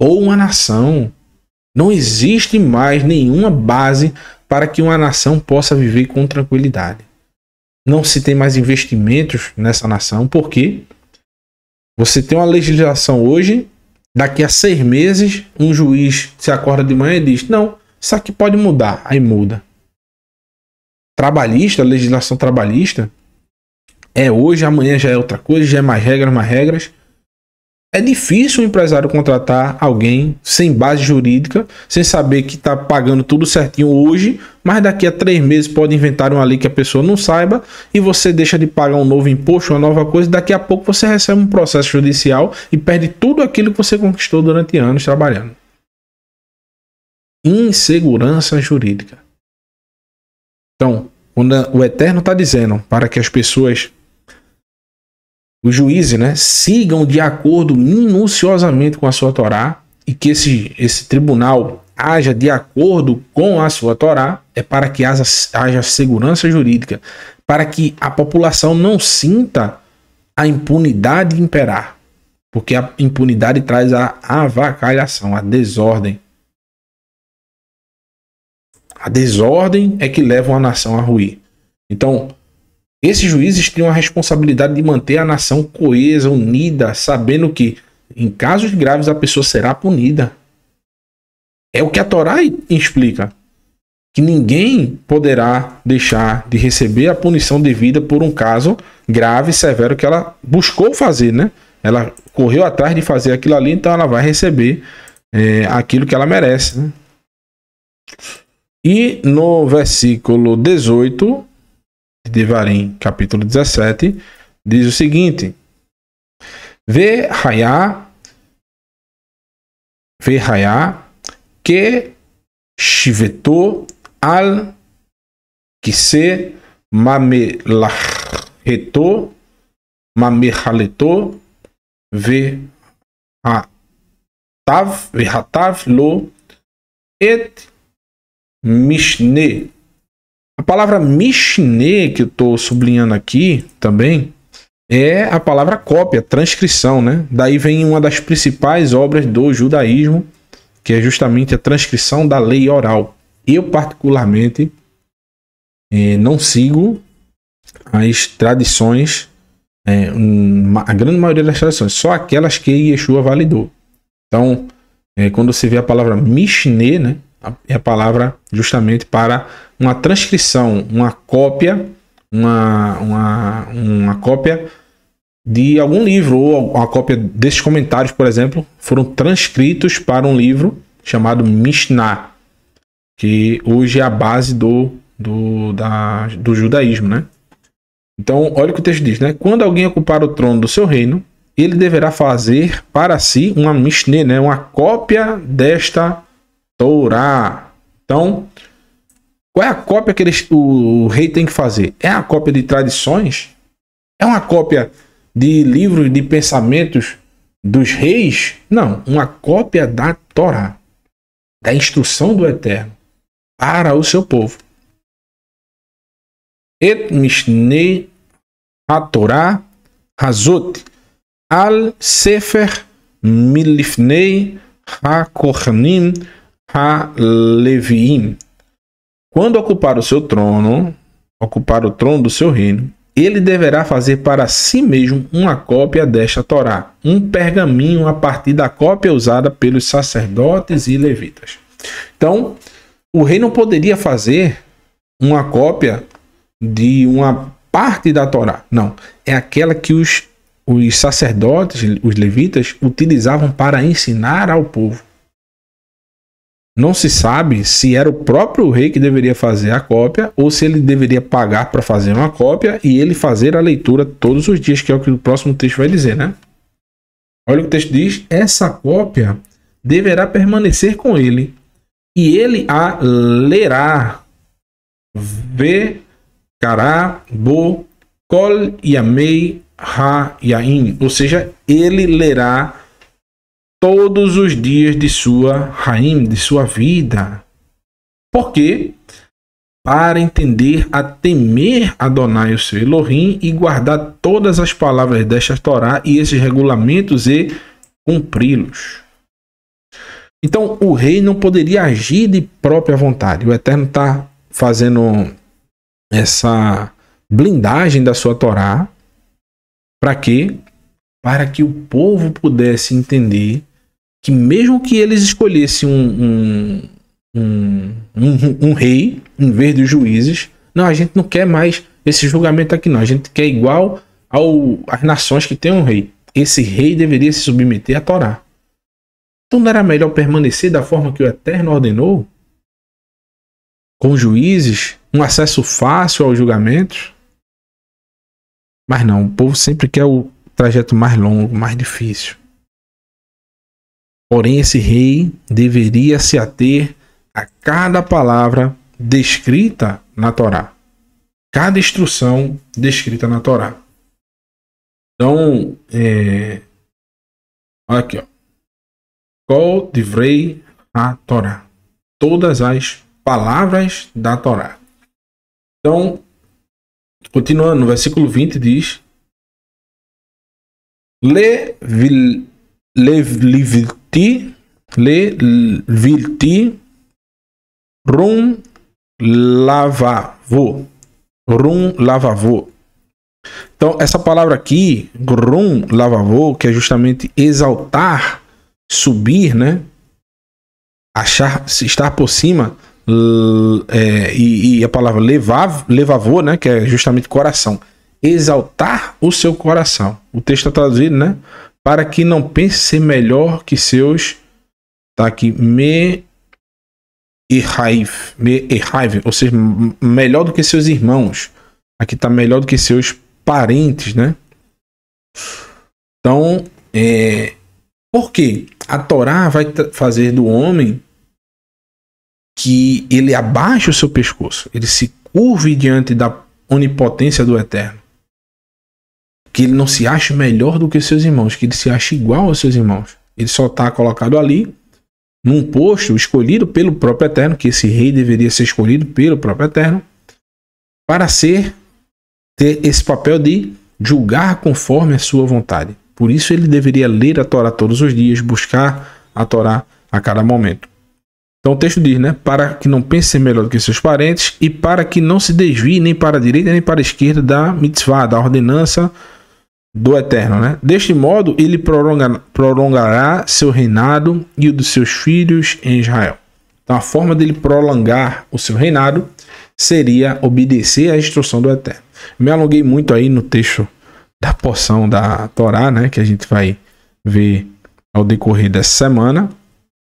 ou uma nação, não existe mais nenhuma base para que uma nação possa viver com tranquilidade. Não se tem mais investimentos nessa nação, porque você tem uma legislação hoje, daqui a 6 meses, um juiz se acorda de manhã e diz, não, isso aqui pode mudar, aí muda. Trabalhista, legislação trabalhista, é hoje, amanhã já é outra coisa, já é mais regras, mais regras. É difícil o empresário contratar alguém sem base jurídica, sem saber que está pagando tudo certinho hoje, mas daqui a 3 meses pode inventar uma lei que a pessoa não saiba e você deixa de pagar um novo imposto, uma nova coisa, daqui a pouco você recebe um processo judicial e perde tudo aquilo que você conquistou durante anos trabalhando. Insegurança jurídica. Então, quando o Eterno está dizendo para que as pessoas... os juízes, né, sigam de acordo minuciosamente com a sua Torá e que esse tribunal haja de acordo com a sua Torá, é para que haja segurança jurídica, para que a população não sinta a impunidade imperar, porque a impunidade traz a avacalhação, a desordem. A desordem é que leva uma nação a ruir. Então, esses juízes têm a responsabilidade de manter a nação coesa, unida, sabendo que, em casos graves, a pessoa será punida. É o que a Torá explica, que ninguém poderá deixar de receber a punição devida por um caso grave e severo que ela buscou fazer, né? Ela correu atrás de fazer aquilo ali, então ela vai receber aquilo que ela merece, né? E no versículo 18... Devarim, capítulo 17, diz o seguinte: Ve hayá que shivetou al que se mamehaletou ve hatav lo et Mishneh. A palavra Mishneh, que eu estou sublinhando aqui também, é a palavra cópia, transcrição, né? Daí vem uma das principais obras do judaísmo, que é justamente a transcrição da lei oral. Eu, particularmente, não sigo as tradições, a grande maioria das tradições, só aquelas que Yeshua validou. Então, quando você vê a palavra Mishneh, né, é a palavra justamente para uma transcrição, uma cópia, uma cópia de algum livro, ou a cópia desses comentários, por exemplo, foram transcritos para um livro chamado Mishnah, que hoje é a base do judaísmo, né? Então, olha o que o texto diz, né? Quando alguém ocupar o trono do seu reino, ele deverá fazer para si uma Mishneh, né? Uma cópia desta Torá. Então, qual é a cópia que o rei tem que fazer? É a cópia de tradições? É uma cópia de livros, de pensamentos dos reis? Não, uma cópia da Torá, da instrução do Eterno para o seu povo. Et Mishneh HaTorah Hazot Al Sefer Milifnei HaKohanim HaLeviim. Quando ocupar o trono do seu reino, ele deverá fazer para si mesmo uma cópia desta Torá, um pergaminho a partir da cópia usada pelos sacerdotes e levitas. Então, o rei não poderia fazer uma cópia de uma parte da Torá. Não, é aquela que os sacerdotes, os levitas, utilizavam para ensinar ao povo. Não se sabe se era o próprio rei que deveria fazer a cópia ou se ele deveria pagar para fazer uma cópia e ele fazer a leitura todos os dias, que é o que o próximo texto vai dizer, né? Olha o que o texto diz. Essa cópia deverá permanecer com ele e ele a lerá. Ve-kará-bo kol-yamei-ha-yaim. Ou seja, ele lerá todos os dias de sua raim, de sua vida. Por quê? Para entender a temer Adonai, o seu Elohim, e guardar todas as palavras desta Torá e esses regulamentos e cumpri-los. Então, o rei não poderia agir de própria vontade. O Eterno está fazendo essa blindagem da sua Torá. Para quê? Para que o povo pudesse entender que mesmo que eles escolhessem um rei em vez dos juízes, não, a gente não quer mais esse julgamento aqui não, a gente quer igual às nações que tem um rei. Esse rei deveria se submeter à Torá. Então não era melhor permanecer da forma que o Eterno ordenou? Com juízes, um acesso fácil aos julgamentos? Mas não, o povo sempre quer o trajeto mais longo, mais difícil. Porém, esse rei deveria se ater a cada palavra descrita na Torá, cada instrução descrita na Torá. Então, olha aqui, ó. Kol divrei ha-Torá. Todas as palavras da Torá. Então, continuando, no versículo 20 diz: Le vilti rum lavavô. Rum lavavô. Então, essa palavra aqui, rum lavavô, que é justamente exaltar, subir, né? Achar, estar por cima. E a palavra levavô, né? Que é justamente coração. Exaltar o seu coração. O texto está traduzido, né? Para que não pense ser melhor que seus. Está aqui. Me erraiv. Ou seja, melhor do que seus irmãos. Aqui está melhor do que seus parentes, né? Então, por quê? A Torá vai fazer do homem que ele abaixe o seu pescoço. Ele se curve diante da onipotência do Eterno. Que ele não se ache melhor do que seus irmãos, que ele se ache igual aos seus irmãos. Ele só está colocado ali num posto escolhido pelo próprio Eterno, que esse rei deveria ser escolhido pelo próprio Eterno, para ter esse papel de julgar conforme a sua vontade. Por isso ele deveria ler a Torá todos os dias, buscar a Torá a cada momento. Então o texto diz, né? Para que não pense ser melhor do que seus parentes e para que não se desvie nem para a direita nem para a esquerda da mitzvah, da ordenança do Eterno, né? Deste modo ele prolongará seu reinado e o dos seus filhos em Israel. Então a forma dele prolongar o seu reinado seria obedecer à instrução do Eterno. Me alonguei muito aí no texto da porção da Torá, né, que a gente vai ver ao decorrer dessa semana,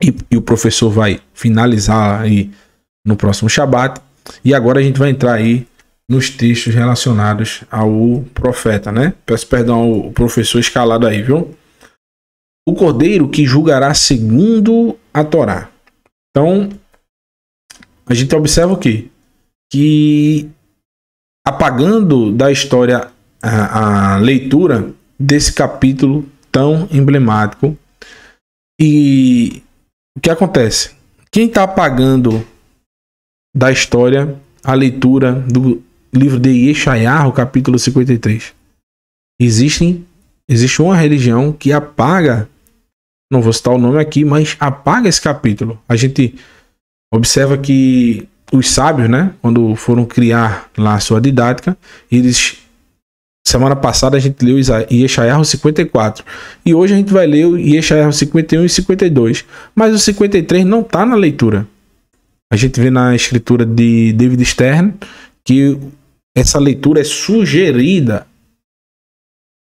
e o professor vai finalizar aí no próximo Shabat, e agora a gente vai entrar aí nos textos relacionados ao profeta, né? Peço perdão ao professor escalado aí, viu? O cordeiro que julgará segundo a Torá. Então, a gente observa o quê? Que apagando da história a leitura desse capítulo tão emblemático. E o que acontece? Quem está apagando da história a leitura do livro de Yeshayahu, capítulo 53? Existe uma religião que apaga, não vou citar o nome aqui, mas apaga esse capítulo. A gente observa que os sábios, né, quando foram criar lá a sua didática, eles, semana passada a gente leu Yeshayahu 54, e hoje a gente vai ler o Yeshayahu 51 e 52, mas o 53 não está na leitura. A gente vê na escritura de David Stern que essa leitura é sugerida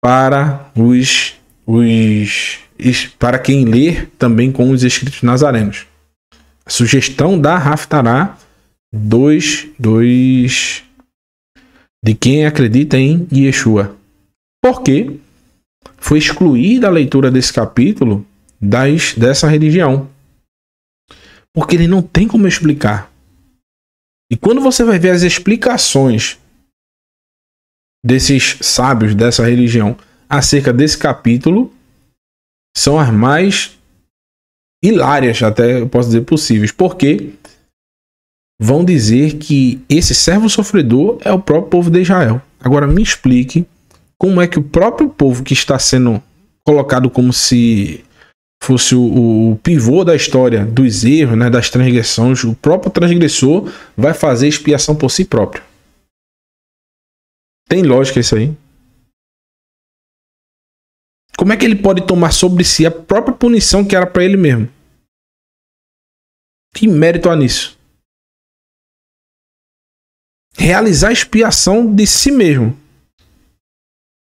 para para quem lê também com os escritos nazarenos. A sugestão da Haftará de quem acredita em Yeshua. Porque foi excluída a leitura desse capítulo dessa religião. Porque ele não tem como explicar. E quando você vai ver as explicações desses sábios dessa religião acerca desse capítulo, são as mais hilárias, até eu posso dizer, possíveis. Porque vão dizer que esse servo sofredor é o próprio povo de Israel. Agora me explique como é que o próprio povo que está sendo colocado como se fosse o pivô da história dos erros, né, das transgressões, o próprio transgressor vai fazer expiação por si próprio. Tem lógica isso aí? Como é que ele pode tomar sobre si a própria punição que era para ele mesmo? Que mérito há nisso? Realizar a expiação de si mesmo.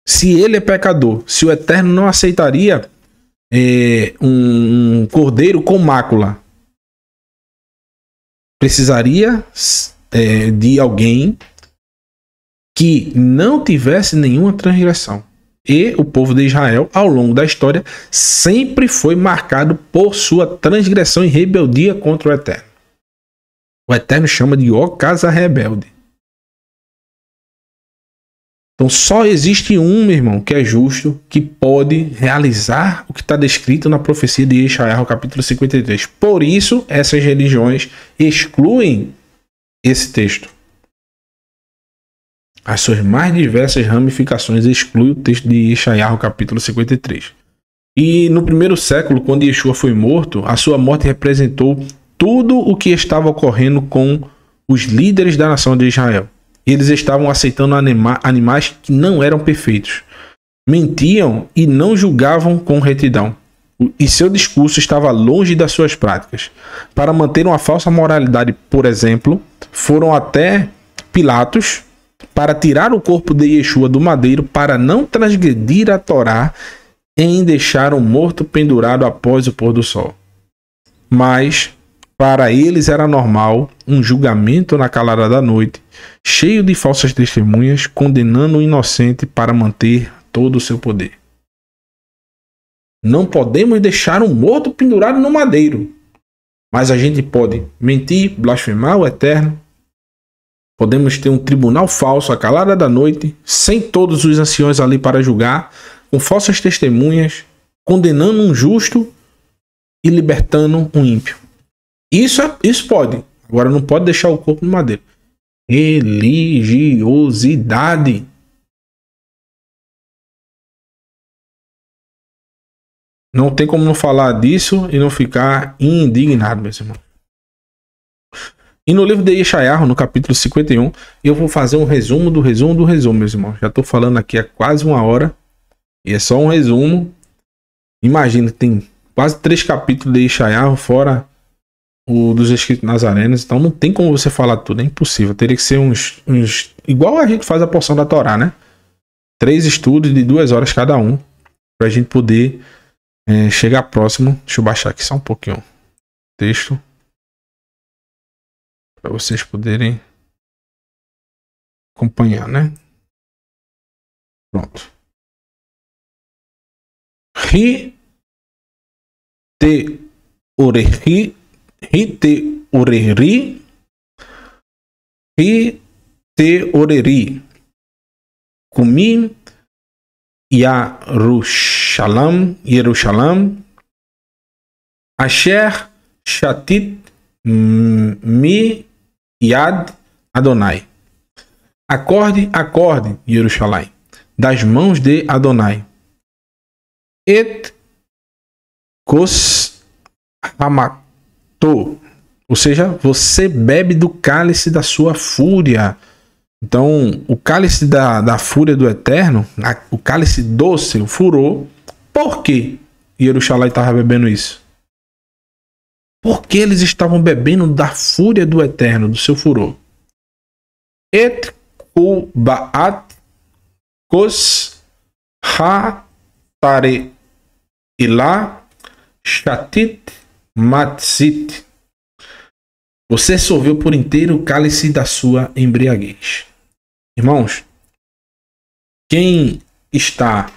Se ele é pecador, se o Eterno não aceitaria um cordeiro com mácula, precisaria de alguém que não tivesse nenhuma transgressão. E o povo de Israel, ao longo da história, sempre foi marcado por sua transgressão e rebeldia contra o Eterno. O Eterno chama de ó casa rebelde. Então só existe um, meu irmão, que é justo, que pode realizar o que está descrito na profecia de Yeshayahu, capítulo 53. Por isso, essas religiões excluem esse texto. As suas mais diversas ramificações excluem o texto de Yeshayahu, capítulo 53. E no primeiro século, quando Yeshua foi morto, a sua morte representou tudo o que estava ocorrendo com os líderes da nação de Israel. Eles estavam aceitando animais que não eram perfeitos. Mentiam e não julgavam com retidão. E seu discurso estava longe das suas práticas. Para manter uma falsa moralidade, por exemplo, foram até Pilatos para tirar o corpo de Yeshua do madeiro para não transgredir a Torá em deixar o morto pendurado após o pôr do sol. Mas para eles era normal um julgamento na calada da noite, cheio de falsas testemunhas, condenando o inocente para manter todo o seu poder. Não podemos deixar um morto pendurado no madeiro, mas a gente pode mentir, blasfemar o Eterno. Podemos ter um tribunal falso à calada da noite, sem todos os anciões ali para julgar, com falsas testemunhas, condenando um justo e libertando um ímpio. Isso pode. Agora não pode deixar o corpo no madeiro. Religiosidade. Não tem como não falar disso e não ficar indignado, meus irmãos. E no livro de Yeshayahu, no capítulo 51, eu vou fazer um resumo do resumo do resumo, meus irmãos. Já estou falando aqui há quase uma hora. E é só um resumo. Imagina, tem quase 3 capítulos de Yeshayahu, fora o dos escritos nazarenos. Então não tem como você falar tudo, é impossível. Teria que ser uns igual a gente faz a porção da Torá, né? 3 estudos de 2 horas cada um, para a gente poder chegar próximo. Deixa eu baixar aqui só um pouquinho o texto, para vocês poderem acompanhar, né? Pronto. Ri te oreri Kumim Yerushalayim Asher Shatit Mi Yad Adonai. Acorde, acorde, Jerusalém, das mãos de Adonai. Et Kos Hamato. Ou seja, você bebe do cálice da sua fúria. Então, o cálice da fúria do Eterno, o cálice doce, o furor. Por que Jerusalém estava bebendo isso? Porque eles estavam bebendo da fúria do Eterno, do seu furor. Et kubaat kos hatare ilá shatit matzit. Você sorveu por inteiro o cálice da sua embriaguez. Irmãos, quem está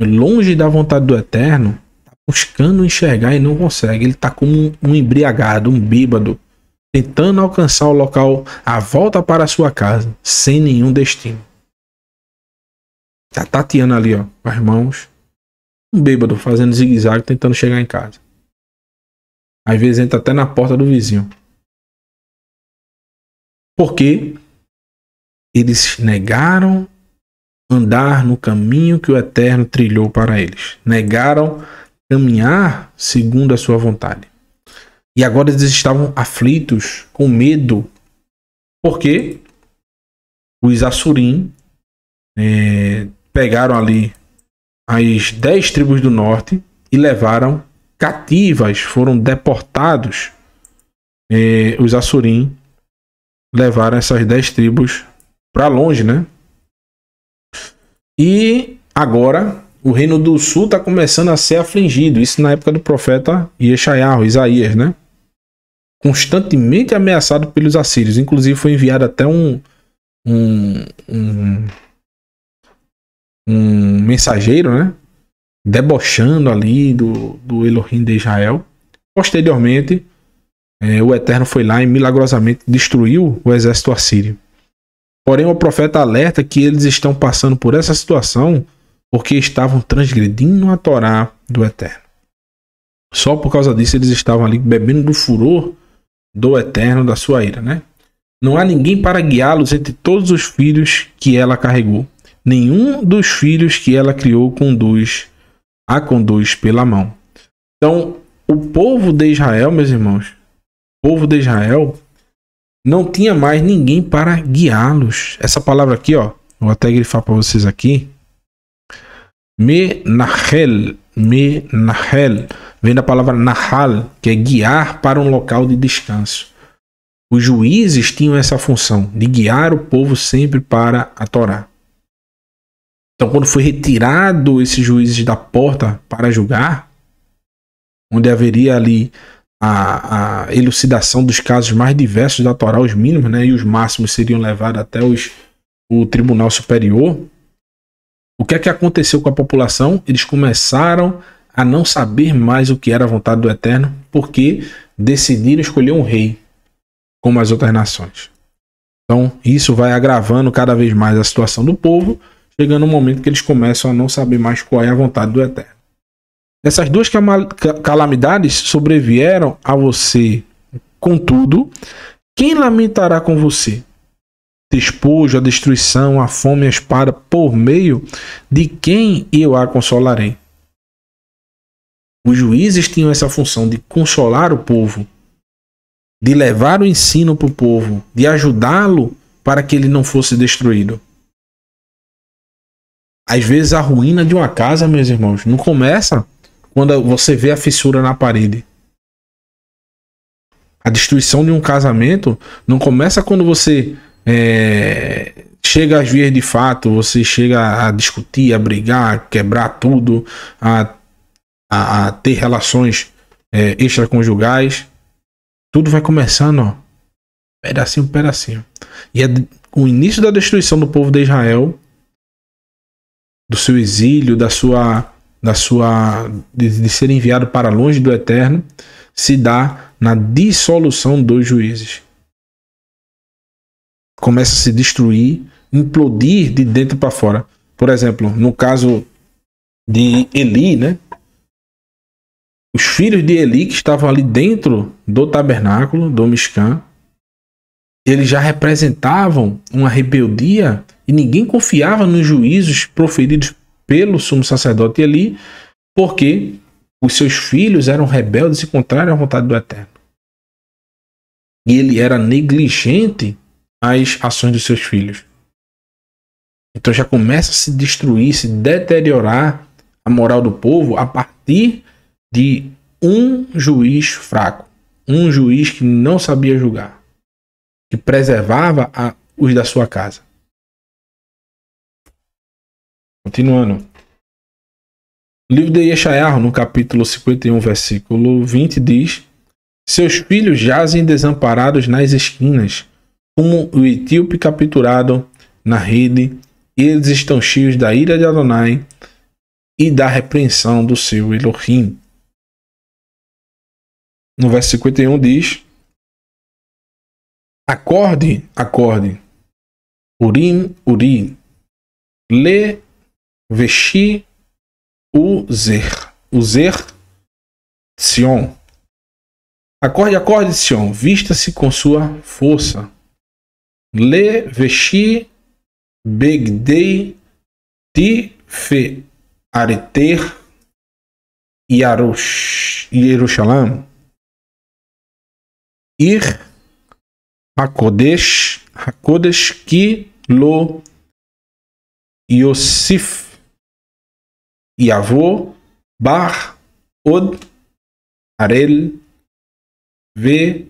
longe da vontade do Eterno, buscando enxergar e não consegue. Ele está como um embriagado, um bêbado, tentando alcançar o local, a volta para a sua casa, sem nenhum destino. Está tateando ali, ó, com as mãos. Um bêbado fazendo zigue-zague, tentando chegar em casa. Às vezes entra até na porta do vizinho. Porque eles negaram andar no caminho que o Eterno trilhou para eles. Negaram caminhar segundo a sua vontade. E agora eles estavam aflitos, com medo, porque os assurim pegaram ali as 10 tribos do norte e levaram cativas, foram deportados. Os assurim levaram essas 10 tribos para longe, né? E agora o reino do sul está começando a ser afligido. Isso na época do profeta Yeshayahu, Isaías, né? Constantemente ameaçado pelos assírios. Inclusive foi enviado até um mensageiro, né? Debochando ali do Elohim de Israel. Posteriormente, o Eterno foi lá e milagrosamente destruiu o exército assírio. Porém, o profeta alerta que eles estão passando por essa situação porque estavam transgredindo a Torá do Eterno. Só por causa disso eles estavam ali bebendo do furor do Eterno, da sua ira, né? Não há ninguém para guiá-los entre todos os filhos que ela carregou. Nenhum dos filhos que ela criou a conduz pela mão. Então, o povo de Israel, meus irmãos, o povo de Israel não tinha mais ninguém para guiá-los. Essa palavra aqui, ó, vou até grifar para vocês aqui. Menahel, vem da palavra nahal, que é guiar para um local de descanso. Os juízes tinham essa função de guiar o povo sempre para a Torá. Então, quando foi retirado esses juízes da porta para julgar, onde haveria ali a elucidação dos casos mais diversos da Torá, os mínimos, né, e os máximos seriam levados até o Tribunal Superior. O que é que aconteceu com a população? Eles começaram a não saber mais o que era a vontade do Eterno, porque decidiram escolher um rei, como as outras nações. Então, isso vai agravando cada vez mais a situação do povo, chegando um momento que eles começam a não saber mais qual é a vontade do Eterno. Essas duas calamidades sobrevieram a você. Contudo, quem lamentará com você? Despojo, a destruição, a fome, a espada, por meio de quem eu a consolarei? Os juízes tinham essa função de consolar o povo, de levar o ensino para o povo, de ajudá-lo para que ele não fosse destruído. Às vezes a ruína de uma casa, meus irmãos, não começa quando você vê a fissura na parede. A destruição de um casamento não começa quando você chega às vias de fato, você chega a discutir, a brigar, a quebrar tudo, a ter relações extraconjugais. Tudo vai começando, ó, pedacinho, pedacinho. E é o início da destruição do povo de Israel, do seu exílio, de ser enviado para longe do Eterno, se dá na dissolução dos juízes. Começa a se destruir, implodir de dentro para fora. Por exemplo, no caso de Eli, né? Os filhos de Eli que estavam ali dentro do tabernáculo, do Mishkan, eles já representavam uma rebeldia e ninguém confiava nos juízos proferidos pelo sumo sacerdote Eli, porque os seus filhos eram rebeldes e contrários à vontade do Eterno. E ele era negligente às ações dos seus filhos. Então já começa a se destruir, se deteriorar a moral do povo a partir de um juiz fraco, um juiz que não sabia julgar, que preservava os da sua casa. Continuando. O livro de Yeshayahu, no capítulo 51, versículo 20, diz: seus filhos jazem desamparados nas esquinas, como o etíope capturado na rede, e eles estão cheios da ira de Adonai e da repreensão do seu Elohim. No verso 51 diz: acorde, acorde, urim, uri, le, vexi, uzer, Tzion. Acorde, acorde, Tzion, vista-se com sua força. Le, vexi, begdei, tife, areter, Yerushalayim. Ir Hakodesh, Hakodesh ki lo Yosif Yavô Bar Od Arel Ve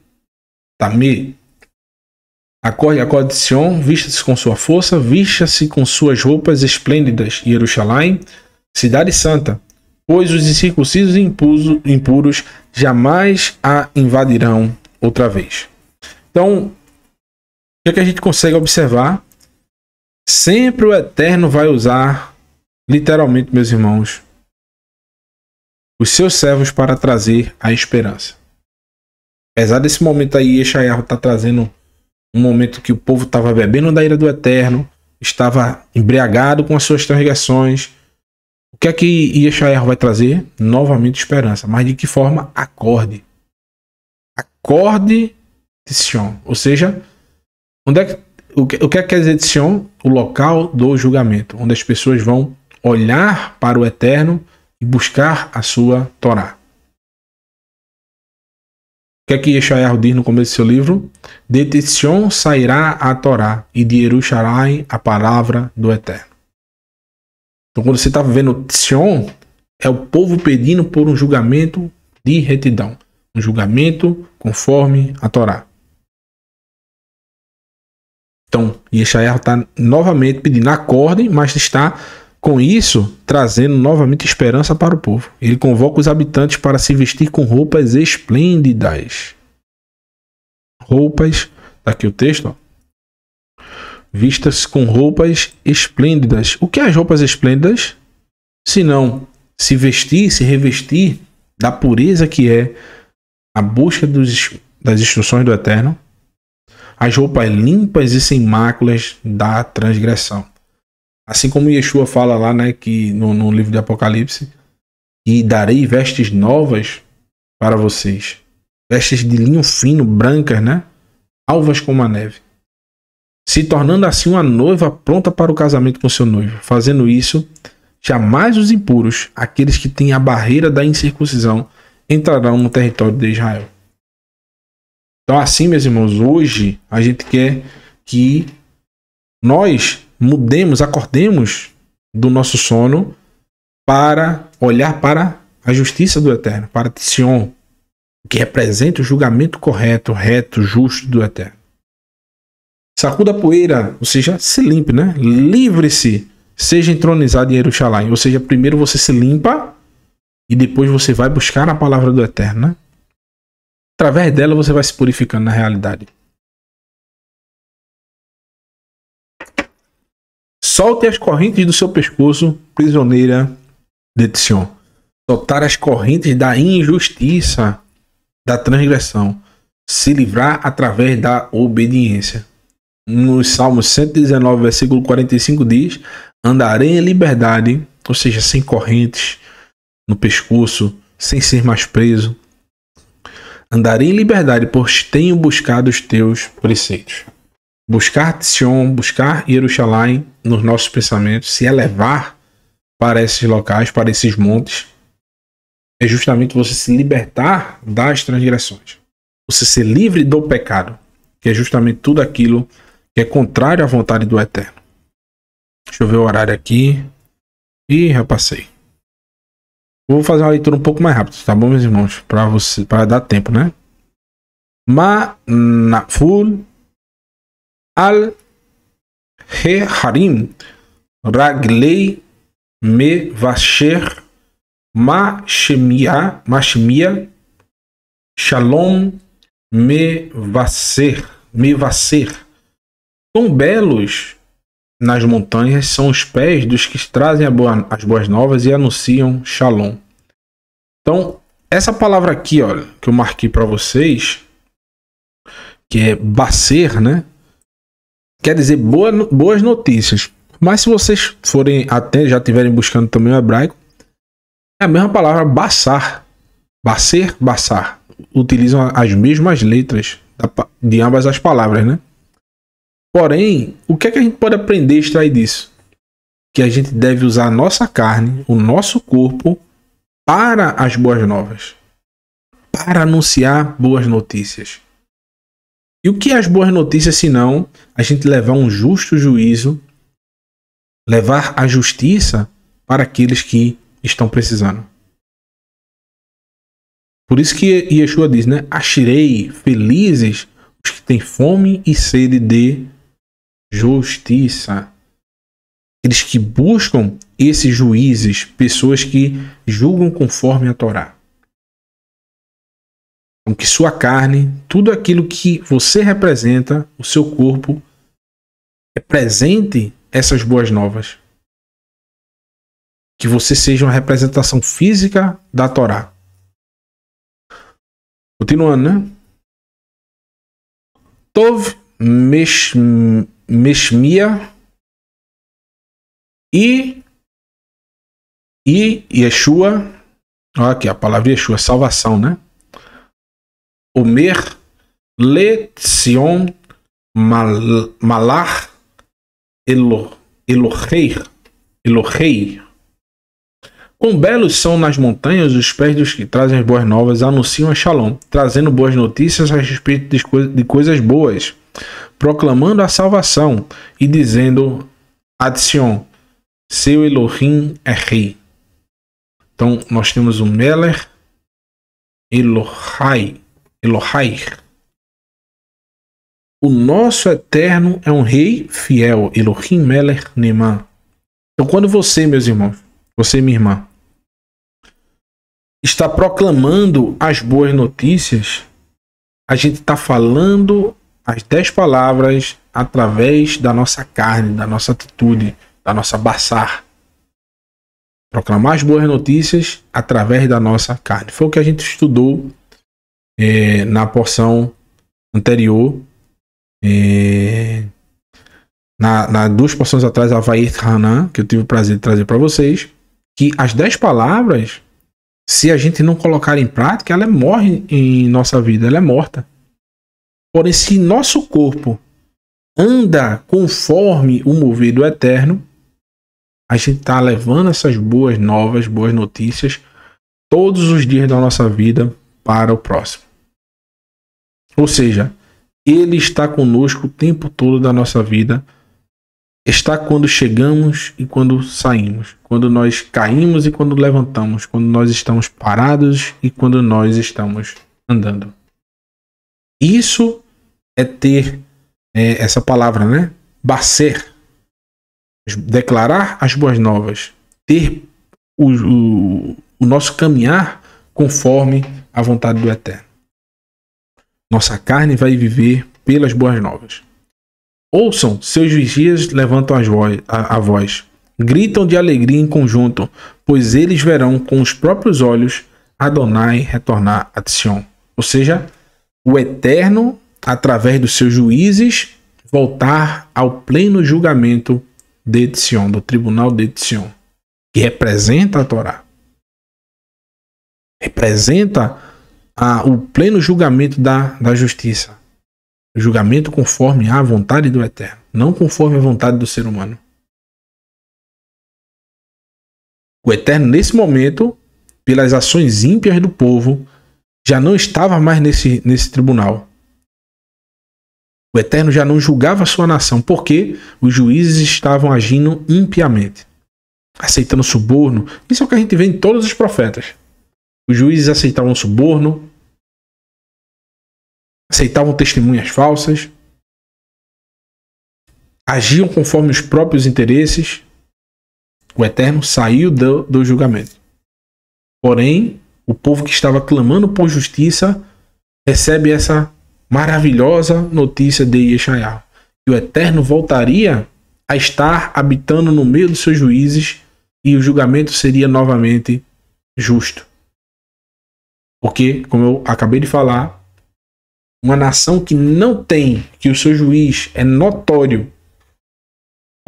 Tami. Acorde, acorde, Sion, vista-se com sua força, vista-se com suas roupas esplêndidas, Jerusalém, cidade santa, pois os incircuncisos e impuros jamais a invadirão outra vez. Então, o que a gente consegue observar? Sempre o Eterno vai usar, literalmente, meus irmãos, os seus servos para trazer a esperança. Apesar desse momento aí, Yeshayahu está trazendo um momento que o povo estava bebendo da ira do Eterno, estava embriagado com as suas transgressões. O que é que Yeshayahu vai trazer? Novamente esperança. Mas de que forma? Acorde. Acorde de Sion, ou seja, onde é que, o que quer dizer de Sion? O local do julgamento, onde as pessoas vão olhar para o Eterno e buscar a sua Torá. O que é que Yeshayahu diz no começo do seu livro? De Sion sairá a Torá e de Yerushalayim a palavra do Eterno. Então quando você está vendo Sion, é o povo pedindo por um julgamento de retidão. Um julgamento conforme a Torá. Então, Yeshayahu está novamente pedindo acordem, mas está com isso trazendo novamente esperança para o povo. Ele convoca os habitantes para se vestir com roupas esplêndidas. Roupas, está aqui o texto, ó. Vistas com roupas esplêndidas. O que é as roupas esplêndidas? Se não se vestir, se revestir da pureza que é a busca das instruções do Eterno, as roupas limpas e sem máculas da transgressão. Assim como Yeshua fala lá, né, que no livro de Apocalipse, e darei vestes novas para vocês. Vestes de linho fino, brancas, né? Alvas como a neve. Se tornando assim uma noiva pronta para o casamento com seu noivo. Fazendo isso, jamais os impuros, aqueles que têm a barreira da incircuncisão, entrarão no território de Israel. Então assim, meus irmãos, hoje a gente quer que nós mudemos, acordemos do nosso sono para olhar para a justiça do Eterno, para Tzion, que representa o julgamento correto, reto, justo do Eterno. Sacuda a poeira, ou seja, se limpe, né? Livre-se, seja entronizado em Yerushalayim. Ou seja, primeiro você se limpa e depois você vai buscar a palavra do Eterno, né? Através dela você vai se purificando na realidade. Solte as correntes do seu pescoço, prisioneira de Tzion. Soltar as correntes da injustiça, da transgressão. Se livrar através da obediência. No Salmo 119, versículo 45 diz: andarei em liberdade, ou seja, sem correntes no pescoço, sem ser mais preso. Andarei em liberdade, pois tenho buscado os teus preceitos. Buscar Tzion, buscar Yerushalayim nos nossos pensamentos, se elevar para esses locais, para esses montes, é justamente você se libertar das transgressões. Você ser livre do pecado, que é justamente tudo aquilo que é contrário à vontade do Eterno. Deixa eu ver o horário aqui. Ih, já passei. Vou fazer uma leitura um pouco mais rápida, tá bom, meus irmãos? Para você, para dar tempo, né? Manaful al-Heharim Raglei Mevasher Mashemia Shalom Mevasser. Tão belos nas montanhas são os pés dos que trazem as boas novas e anunciam Shalom. Então, essa palavra aqui, olha, que eu marquei para vocês, que é Bacer, né? Quer dizer boas notícias. Mas se vocês forem até, já estiverem buscando também o hebraico, é a mesma palavra Bassar. Bacer, Bassar. Utilizam as mesmas letras de ambas as palavras, né? Porém, o que é que a gente pode aprender a extrair disso? Que a gente deve usar a nossa carne, o nosso corpo, para as boas novas. Para anunciar boas notícias. E o que é as boas notícias, se não a gente levar um justo juízo, levar a justiça para aqueles que estão precisando. Por isso que Yeshua diz, né? Achirei felizes os que têm fome e sede de justiça. Eles que buscam esses juízes, pessoas que julgam conforme a Torá. Então, que sua carne, tudo aquilo que você representa, o seu corpo, represente essas boas novas. Que você seja uma representação física da Torá. Continuando, né? Tov Meshmia e Yeshua. Olha aqui a palavra Yeshua, salvação, né? Omer Letzion Malar Elohei. Quão belos são nas montanhas os pés dos que trazem as boas novas, anunciam a Shalom, trazendo boas notícias a respeito de coisas boas, proclamando a salvação e dizendo Adsion, seu Elohim é rei. Então nós temos o Meler Elohai. O nosso Eterno é um rei fiel, Elohim Meler Neman. Então quando você, meus irmãos, você, minha irmã, está proclamando as boas notícias, a gente está falando as 10 palavras através da nossa carne, da nossa atitude, da nossa baçar. Proclamar as boas notícias através da nossa carne. Foi o que a gente estudou na porção anterior, duas porções atrás, a Vair Hanan, que eu tive o prazer de trazer para vocês, que as 10 palavras se a gente não colocar em prática, ela morre em nossa vida, ela é morta. Porém, se nosso corpo anda conforme o mover do Eterno, a gente está levando essas boas novas, boas notícias, todos os dias da nossa vida para o próximo. Ou seja, Ele está conosco o tempo todo da nossa vida. Está quando chegamos e quando saímos, quando nós caímos e quando levantamos, quando nós estamos parados e quando nós estamos andando. Isso é ter essa palavra, né? Baser. Declarar as boas novas. Ter o nosso caminhar conforme a vontade do Eterno. Nossa carne vai viver pelas boas novas. Ouçam, seus vigias levantam a voz, gritam de alegria em conjunto, pois eles verão com os próprios olhos Adonai retornar a Tzion. Ou seja, o Eterno, através dos seus juízes, voltar ao pleno julgamento de Tzion, do tribunal de Tzion, que representa a Torá. Representa o pleno julgamento da justiça. Julgamento conforme a vontade do Eterno, não conforme a vontade do ser humano. O Eterno, nesse momento, pelas ações ímpias do povo, já não estava mais nesse tribunal. O Eterno já não julgava a sua nação, porque os juízes estavam agindo impiamente, aceitando suborno. Isso é o que a gente vê em todos os profetas. Os juízes aceitavam suborno, aceitavam testemunhas falsas, agiam conforme os próprios interesses. O Eterno saiu do julgamento. Porém, o povo que estava clamando por justiça recebe essa maravilhosa notícia de Yeshayahu, que o Eterno voltaria a estar habitando no meio dos seus juízes e o julgamento seria novamente justo. Porque, como eu acabei de falar, uma nação que não tem, que o seu juiz é notório,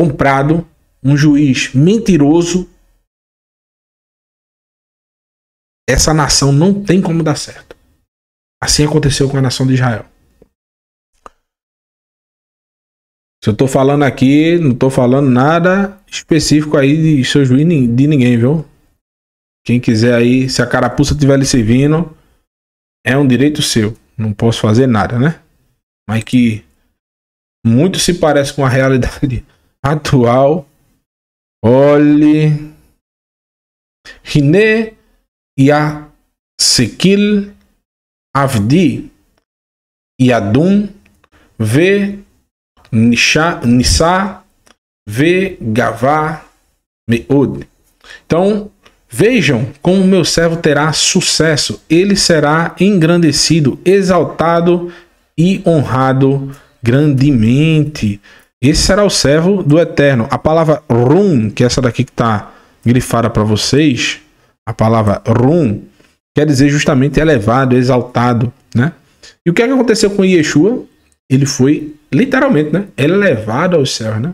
comprado, um juiz mentiroso, essa nação não tem como dar certo. Assim aconteceu com a nação de Israel. Se eu estou falando aqui, não estou falando nada específico aí de seu juiz, de ninguém, viu? Quem quiser aí, se a carapuça estiver lhe servindo, é um direito seu. Não posso fazer nada, né? Mas que muito se parece com a realidade atual. Olhe. Hine ya sekil avdi yadum ve nisa ve gavá meod. Então, vejam como o meu servo terá sucesso. Ele será engrandecido, exaltado e honrado grandemente. Esse será o servo do Eterno. A palavra rum, que é essa daqui que está grifada para vocês, a palavra rum quer dizer justamente elevado, exaltado, né? E o que aconteceu com Yeshua? Ele foi literalmente, né, elevado aos céus, né?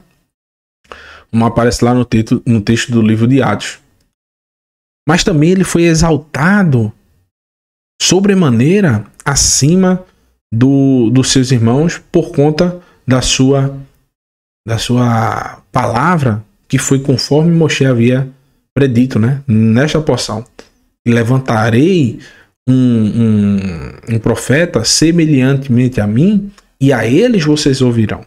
Como aparece lá no texto do livro de Atos. Mas também ele foi exaltado sobremaneira acima dos seus irmãos por conta da sua palavra, que foi conforme Moshe havia predito, né? Nesta porção. Levantarei um profeta semelhantemente a mim e a eles vocês ouvirão.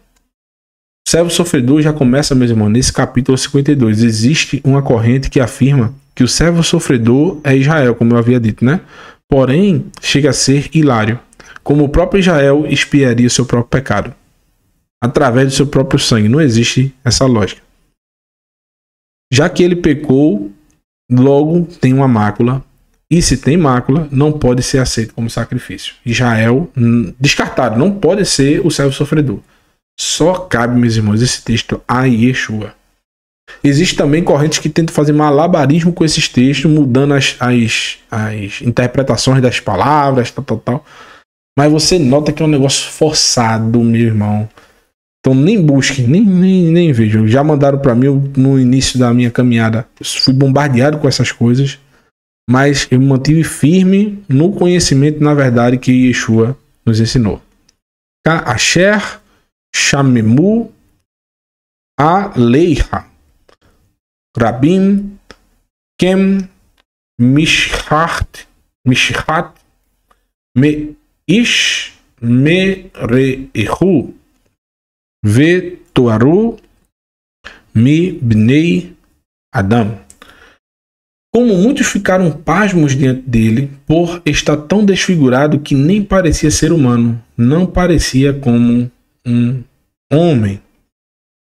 O servo sofredor já começa, meus irmãos, nesse capítulo 52. Existe uma corrente que afirma que o servo sofredor é Israel, como eu havia dito, né? Porém, chega a ser hilário, como o próprio Israel expiaria o seu próprio pecado através do seu próprio sangue. Não existe essa lógica. Já que ele pecou, logo tem uma mácula, e se tem mácula, não pode ser aceito como sacrifício. Israel, descartado, não pode ser o servo sofredor. Só cabe, meus irmãos, esse texto a Yeshua. Existem também correntes que tentam fazer malabarismo com esses textos, mudando as interpretações das palavras, tal. Mas você nota que é um negócio forçado, meu irmão. Então nem busquem, nem vejam. Já mandaram para mim no início da minha caminhada. Eu fui bombardeado com essas coisas. mas eu me mantive firme no conhecimento, na verdade, que Yeshua nos ensinou. Asher Shamemu Aleiha Rabim Kem Mishhat Meish Merehu Vetoaru Mi Bnei Adam. Como muitos ficaram pasmos diante dele, por estar tão desfigurado que nem parecia ser humano, não parecia como um homem.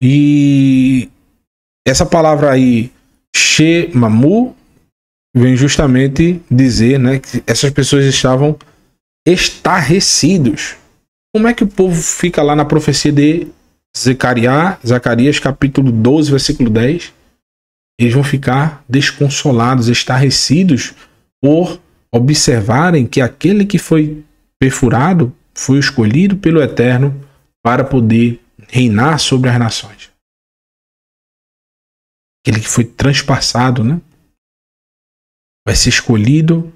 E essa palavra aí, Shemamu, vem justamente dizer, né, que essas pessoas estavam estarrecidos. Como é que o povo fica lá na profecia de Zacarias, capítulo 12, versículo 10? Eles vão ficar desconsolados, estarrecidos, por observarem que aquele que foi perfurado foi escolhido pelo Eterno para poder reinar sobre as nações. Aquele que foi transpassado, né, vai ser escolhido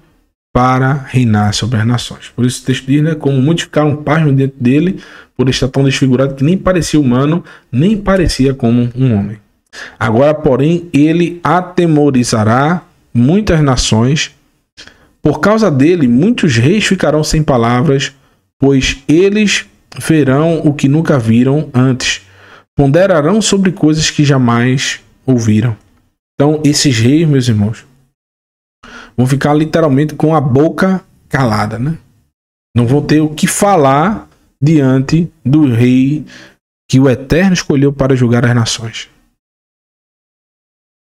para reinar sobre as nações. Por isso o texto diz, né, como muitos ficaram pasmos dentro dele, por estar tão desfigurado que nem parecia humano, nem parecia como um homem. Agora, porém, ele atemorizará muitas nações. Por causa dele, muitos reis ficarão sem palavras, pois eles verão o que nunca viram antes. Ponderarão sobre coisas que jamais ouviram. Então, esses reis, meus irmãos, vão ficar literalmente com a boca calada, né? Não vão ter o que falar diante do rei que o Eterno escolheu para julgar as nações.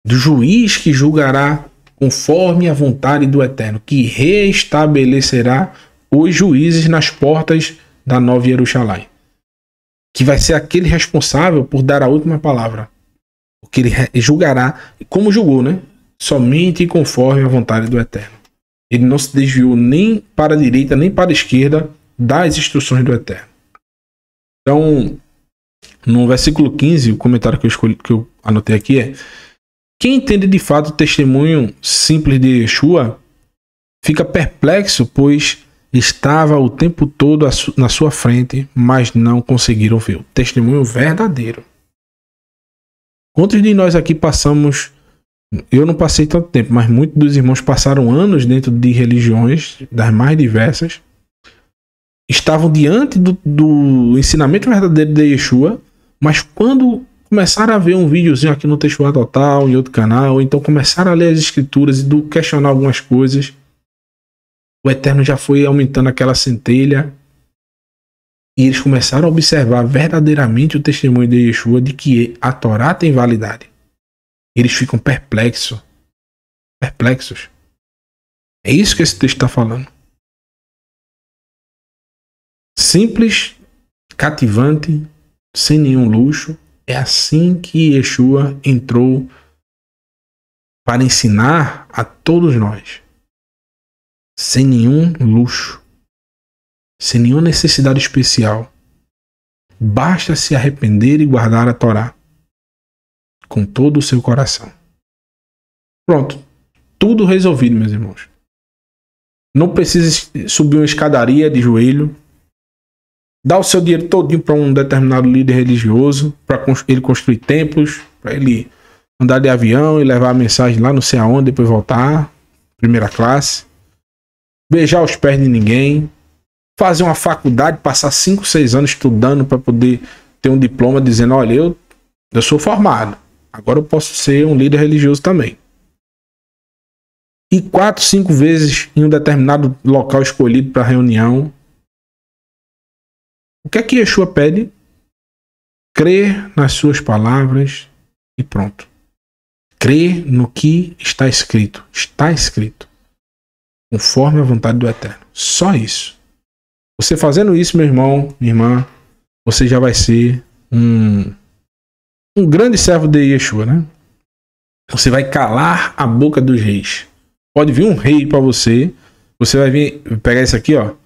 Do juiz que julgará conforme a vontade do Eterno, que reestabelecerá os juízes nas portas da Nova Jerusalém, que vai ser aquele responsável por dar a última palavra, porque ele julgará como julgou, né? Somente conforme a vontade do Eterno. Ele não se desviou nem para a direita nem para a esquerda das instruções do Eterno. Então, no versículo 15, o comentário que eu escolhi, que eu anotei aqui é: quem entende de fato o testemunho simples de Yeshua fica perplexo, pois estava o tempo todo na sua frente, mas não conseguiram ver o testemunho verdadeiro. Quantos de nós aqui passamos, eu não passei tanto tempo, mas muitos dos irmãos passaram anos dentro de religiões, das mais diversas, estavam diante do ensinamento verdadeiro de Yeshua, mas quando começaram a ver um videozinho aqui no Textual Total, em outro canal, então começaram a ler as escrituras e questionar algumas coisas, o Eterno já foi aumentando aquela centelha e eles começaram a observar verdadeiramente o testemunho de Yeshua de que a Torá tem validade. Eles ficam perplexos. É isso que esse texto está falando. Simples, cativante, sem nenhum luxo. É assim que Yeshua entrou para ensinar a todos nós, sem nenhum luxo, sem nenhuma necessidade especial. Basta se arrepender e guardar a Torá com todo o seu coração. Pronto, tudo resolvido, meus irmãos. Não precisa subir uma escadaria de joelho, dá o seu dinheiro todinho para um determinado líder religioso, para ele construir templos, para ele andar de avião e levar a mensagem lá não sei aonde, depois voltar, primeira classe, beijar os pés de ninguém, fazer uma faculdade, passar 5, 6 anos estudando para poder ter um diploma dizendo, olha, eu sou formado, agora eu posso ser um líder religioso também. E 4, 5 vezes em um determinado local escolhido para reunião. O que é que Yeshua pede? Crer nas suas palavras e pronto. Crer no que está escrito. Está escrito. Conforme a vontade do Eterno. Só isso. Você fazendo isso, meu irmão, minha irmã, você já vai ser um grande servo de Yeshua, né? Você vai calar a boca dos reis. Pode vir um rei para você. Você vai vir pegar isso aqui, ó.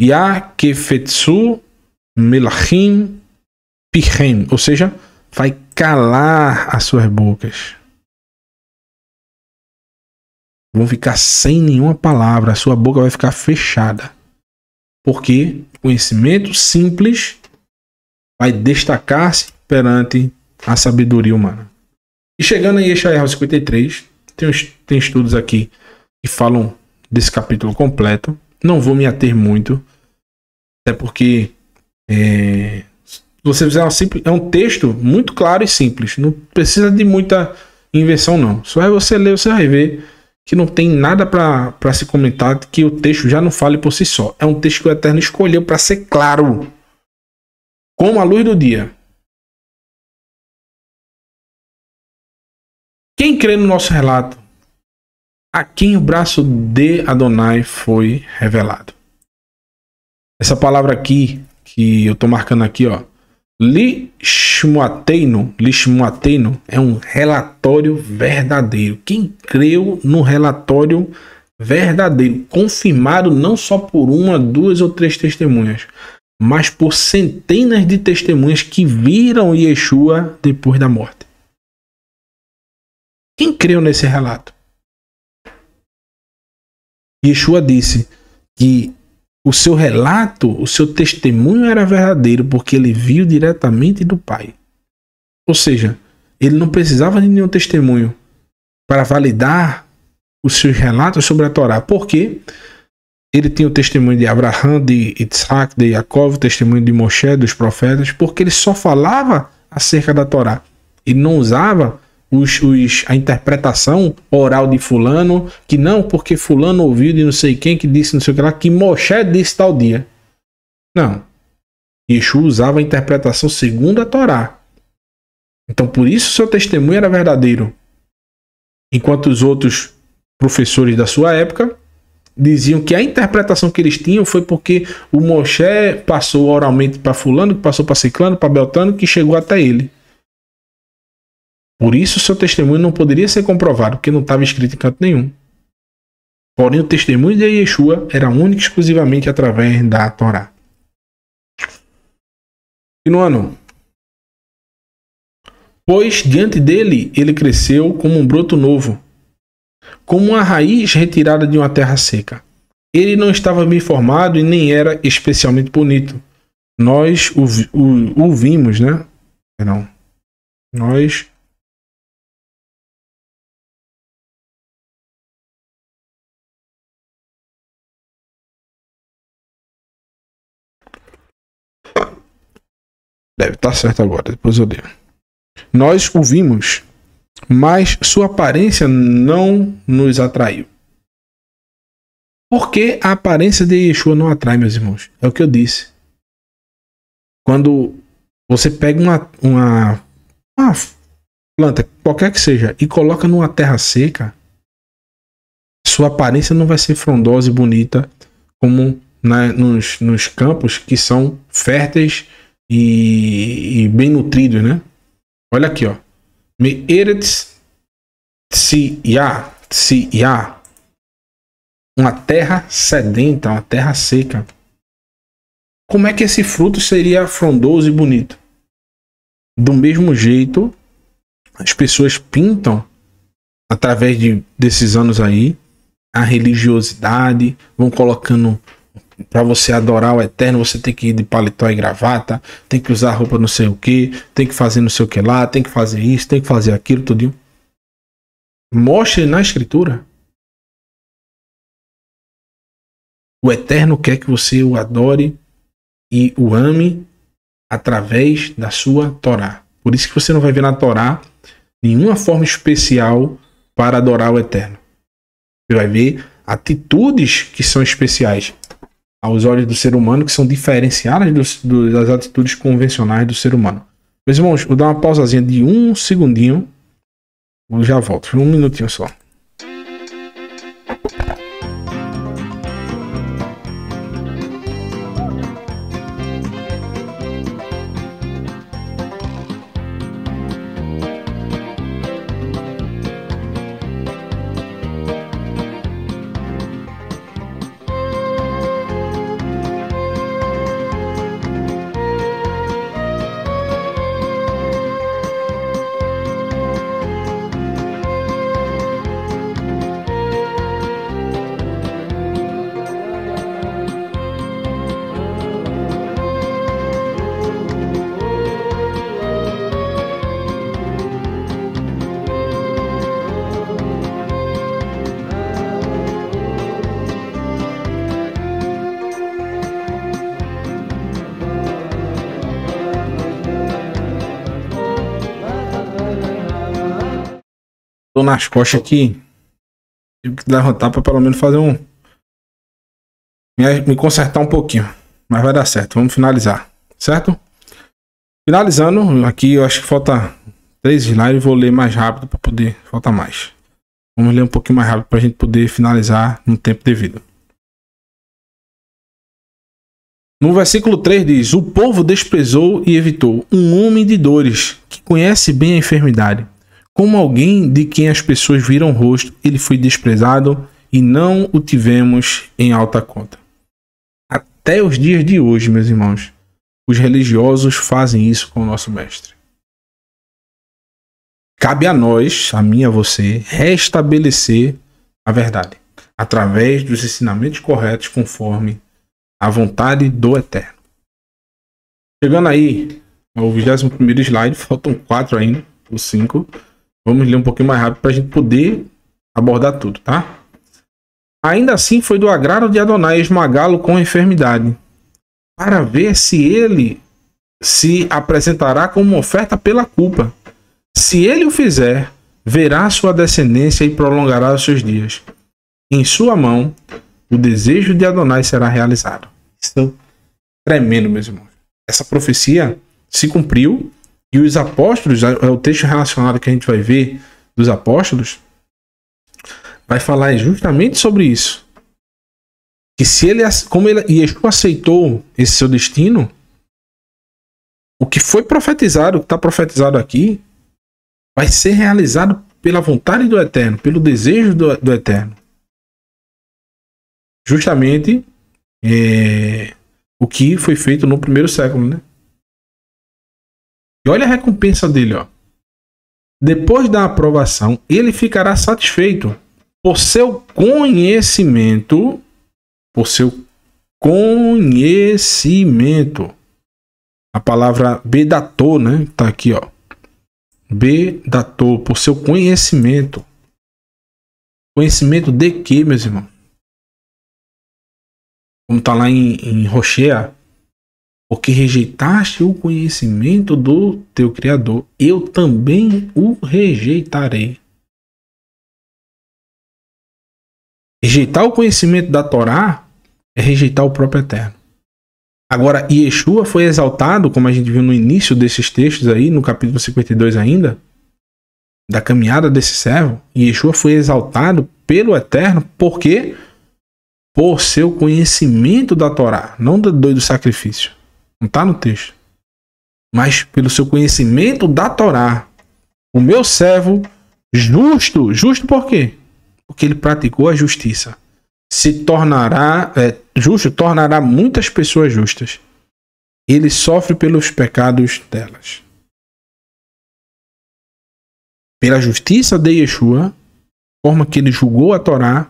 Yakefetsu Melachim Pichem, ou seja, vai calar as suas bocas. vão ficar sem nenhuma palavra, a sua boca vai ficar fechada. Porque conhecimento simples vai destacar-se perante a sabedoria humana. E chegando em Yeshayahu 53, tem estudos aqui que falam desse capítulo completo. Não vou me ater muito, até porque se você fizer uma simples, é um texto muito claro e simples. Não precisa de muita invenção, não. Só é você ler, você vai ver que não tem nada para se comentar, que o texto já não fale por si só. É um texto que o Eterno escolheu para ser claro, como a luz do dia. Quem crê no nosso relato, a quem o braço de Adonai foi revelado. Essa palavra aqui, que eu estou marcando aqui, ó, Lishmuateino, é um relatório verdadeiro. Quem creu no relatório verdadeiro, confirmado não só por uma, duas ou três testemunhas, mas por centenas de testemunhas que viram Yeshua depois da morte. Quem creu nesse relato? Yeshua disse que o seu relato, o seu testemunho era verdadeiro porque ele viu diretamente do Pai. Ou seja, ele não precisava de nenhum testemunho para validar os seus relatos sobre a Torá. Por quê? Ele tinha o testemunho de Abraham, de Isaac, de Jacó, o testemunho de Moshe, dos profetas, porque ele só falava acerca da Torá. Ele não usava a interpretação oral de fulano, que não, porque fulano ouviu de não sei quem, que disse não sei o que lá, que Moshe disse tal dia. Não. Yeshua usava a interpretação segundo a Torá. Então, por isso, seu testemunho era verdadeiro. Enquanto os outros professores da sua época diziam que a interpretação que eles tinham foi porque o Moshe passou oralmente para fulano, que passou para ciclano, para beltano, que chegou até ele. Por isso, seu testemunho não poderia ser comprovado, porque não estava escrito em canto nenhum. Porém, o testemunho de Yeshua era único e exclusivamente através da Torá. E no ano, pois diante dele ele cresceu como um broto novo, como uma raiz retirada de uma terra seca. Ele não estava bem formado e nem era especialmente bonito. Nós o vimos, né? Não. Deve estar certo agora, depois eu leio. Nós o vimos, mas sua aparência não nos atraiu. Por que a aparência de Yeshua não atrai, meus irmãos? É o que eu disse. Quando você pega uma planta, qualquer que seja, e coloca numa terra seca, sua aparência não vai ser frondosa e bonita como nos campos que são férteis e bem nutrido, né? Olha aqui, ó. Me eretz tsiya, uma terra sedenta, uma terra seca. Como é que esse fruto seria frondoso e bonito? Do mesmo jeito, as pessoas pintam, através desses anos aí, a religiosidade, vão colocando. Para você adorar o Eterno, você tem que ir de paletó e gravata, tem que usar roupa não sei o que, tem que fazer não sei o que lá, tem que fazer isso, tem que fazer aquilo, tudinho. Mostre na Escritura. O Eterno quer que você o adore e o ame através da sua Torá. Por isso que você não vai ver na Torá nenhuma forma especial para adorar o Eterno. Você vai ver atitudes que são especiais aos olhos do ser humano, que são diferenciadas das atitudes convencionais do ser humano. Meus irmãos, vou dar uma pausazinha de um segundinho. Eu já volto, um minutinho só. Tô nas costas aqui. Tive que levantar pra pelo menos fazer um... me consertar um pouquinho. Mas vai dar certo. Vamos finalizar. Certo? Finalizando, aqui eu acho que falta 3 slides. Vou ler mais rápido pra poder... Falta mais. Vamos ler um pouquinho mais rápido pra gente poder finalizar no tempo devido. No versículo 3 diz: o povo desprezou e evitou um homem de dores, que conhece bem a enfermidade. Como alguém de quem as pessoas viram o rosto, ele foi desprezado e não o tivemos em alta conta. Até os dias de hoje, meus irmãos, os religiosos fazem isso com o nosso mestre. Cabe a nós, a mim e a você, restabelecer a verdade através dos ensinamentos corretos conforme a vontade do Eterno. Chegando aí ao 21º slide, faltam 4 ainda, ou 5. Vamos ler um pouquinho mais rápido para a gente poder abordar tudo, tá? Ainda assim foi do agrado de Adonai esmagá-lo com a enfermidade, para ver se ele se apresentará como uma oferta pela culpa. Se ele o fizer, verá sua descendência e prolongará os seus dias. Em sua mão... o desejo de Adonai será realizado. Isso é tremendo, meus irmãos. Essa profecia se cumpriu e os apóstolos, é o texto relacionado que a gente vai ver dos apóstolos, vai falar justamente sobre isso. Que se ele, como ele, Yeshua aceitou esse seu destino, o que foi profetizado, o que está profetizado aqui, vai ser realizado pela vontade do Eterno, pelo desejo do Eterno. Justamente o que foi feito no 1º século, né? E olha a recompensa dele, ó. Depois da aprovação, ele ficará satisfeito por seu conhecimento. A palavra bedatô, né? Tá aqui, ó. Bedatô, por seu conhecimento. Conhecimento de quê, meus irmãos? Como está lá em Roshea, porque rejeitaste o conhecimento do teu Criador, eu também o rejeitarei. Rejeitar o conhecimento da Torá é rejeitar o próprio Eterno. Agora, Yeshua foi exaltado, como a gente viu no início desses textos aí, no capítulo 52 ainda, da caminhada desse servo, Yeshua foi exaltado pelo Eterno, porque... por seu conhecimento da Torá, não do sacrifício, não está no texto, mas pelo seu conhecimento da Torá, o meu servo justo por quê? Porque ele praticou a justiça, se tornará justo, tornará muitas pessoas justas, ele sofre pelos pecados delas. Pela justiça de Yeshua, forma que ele julgou a Torá,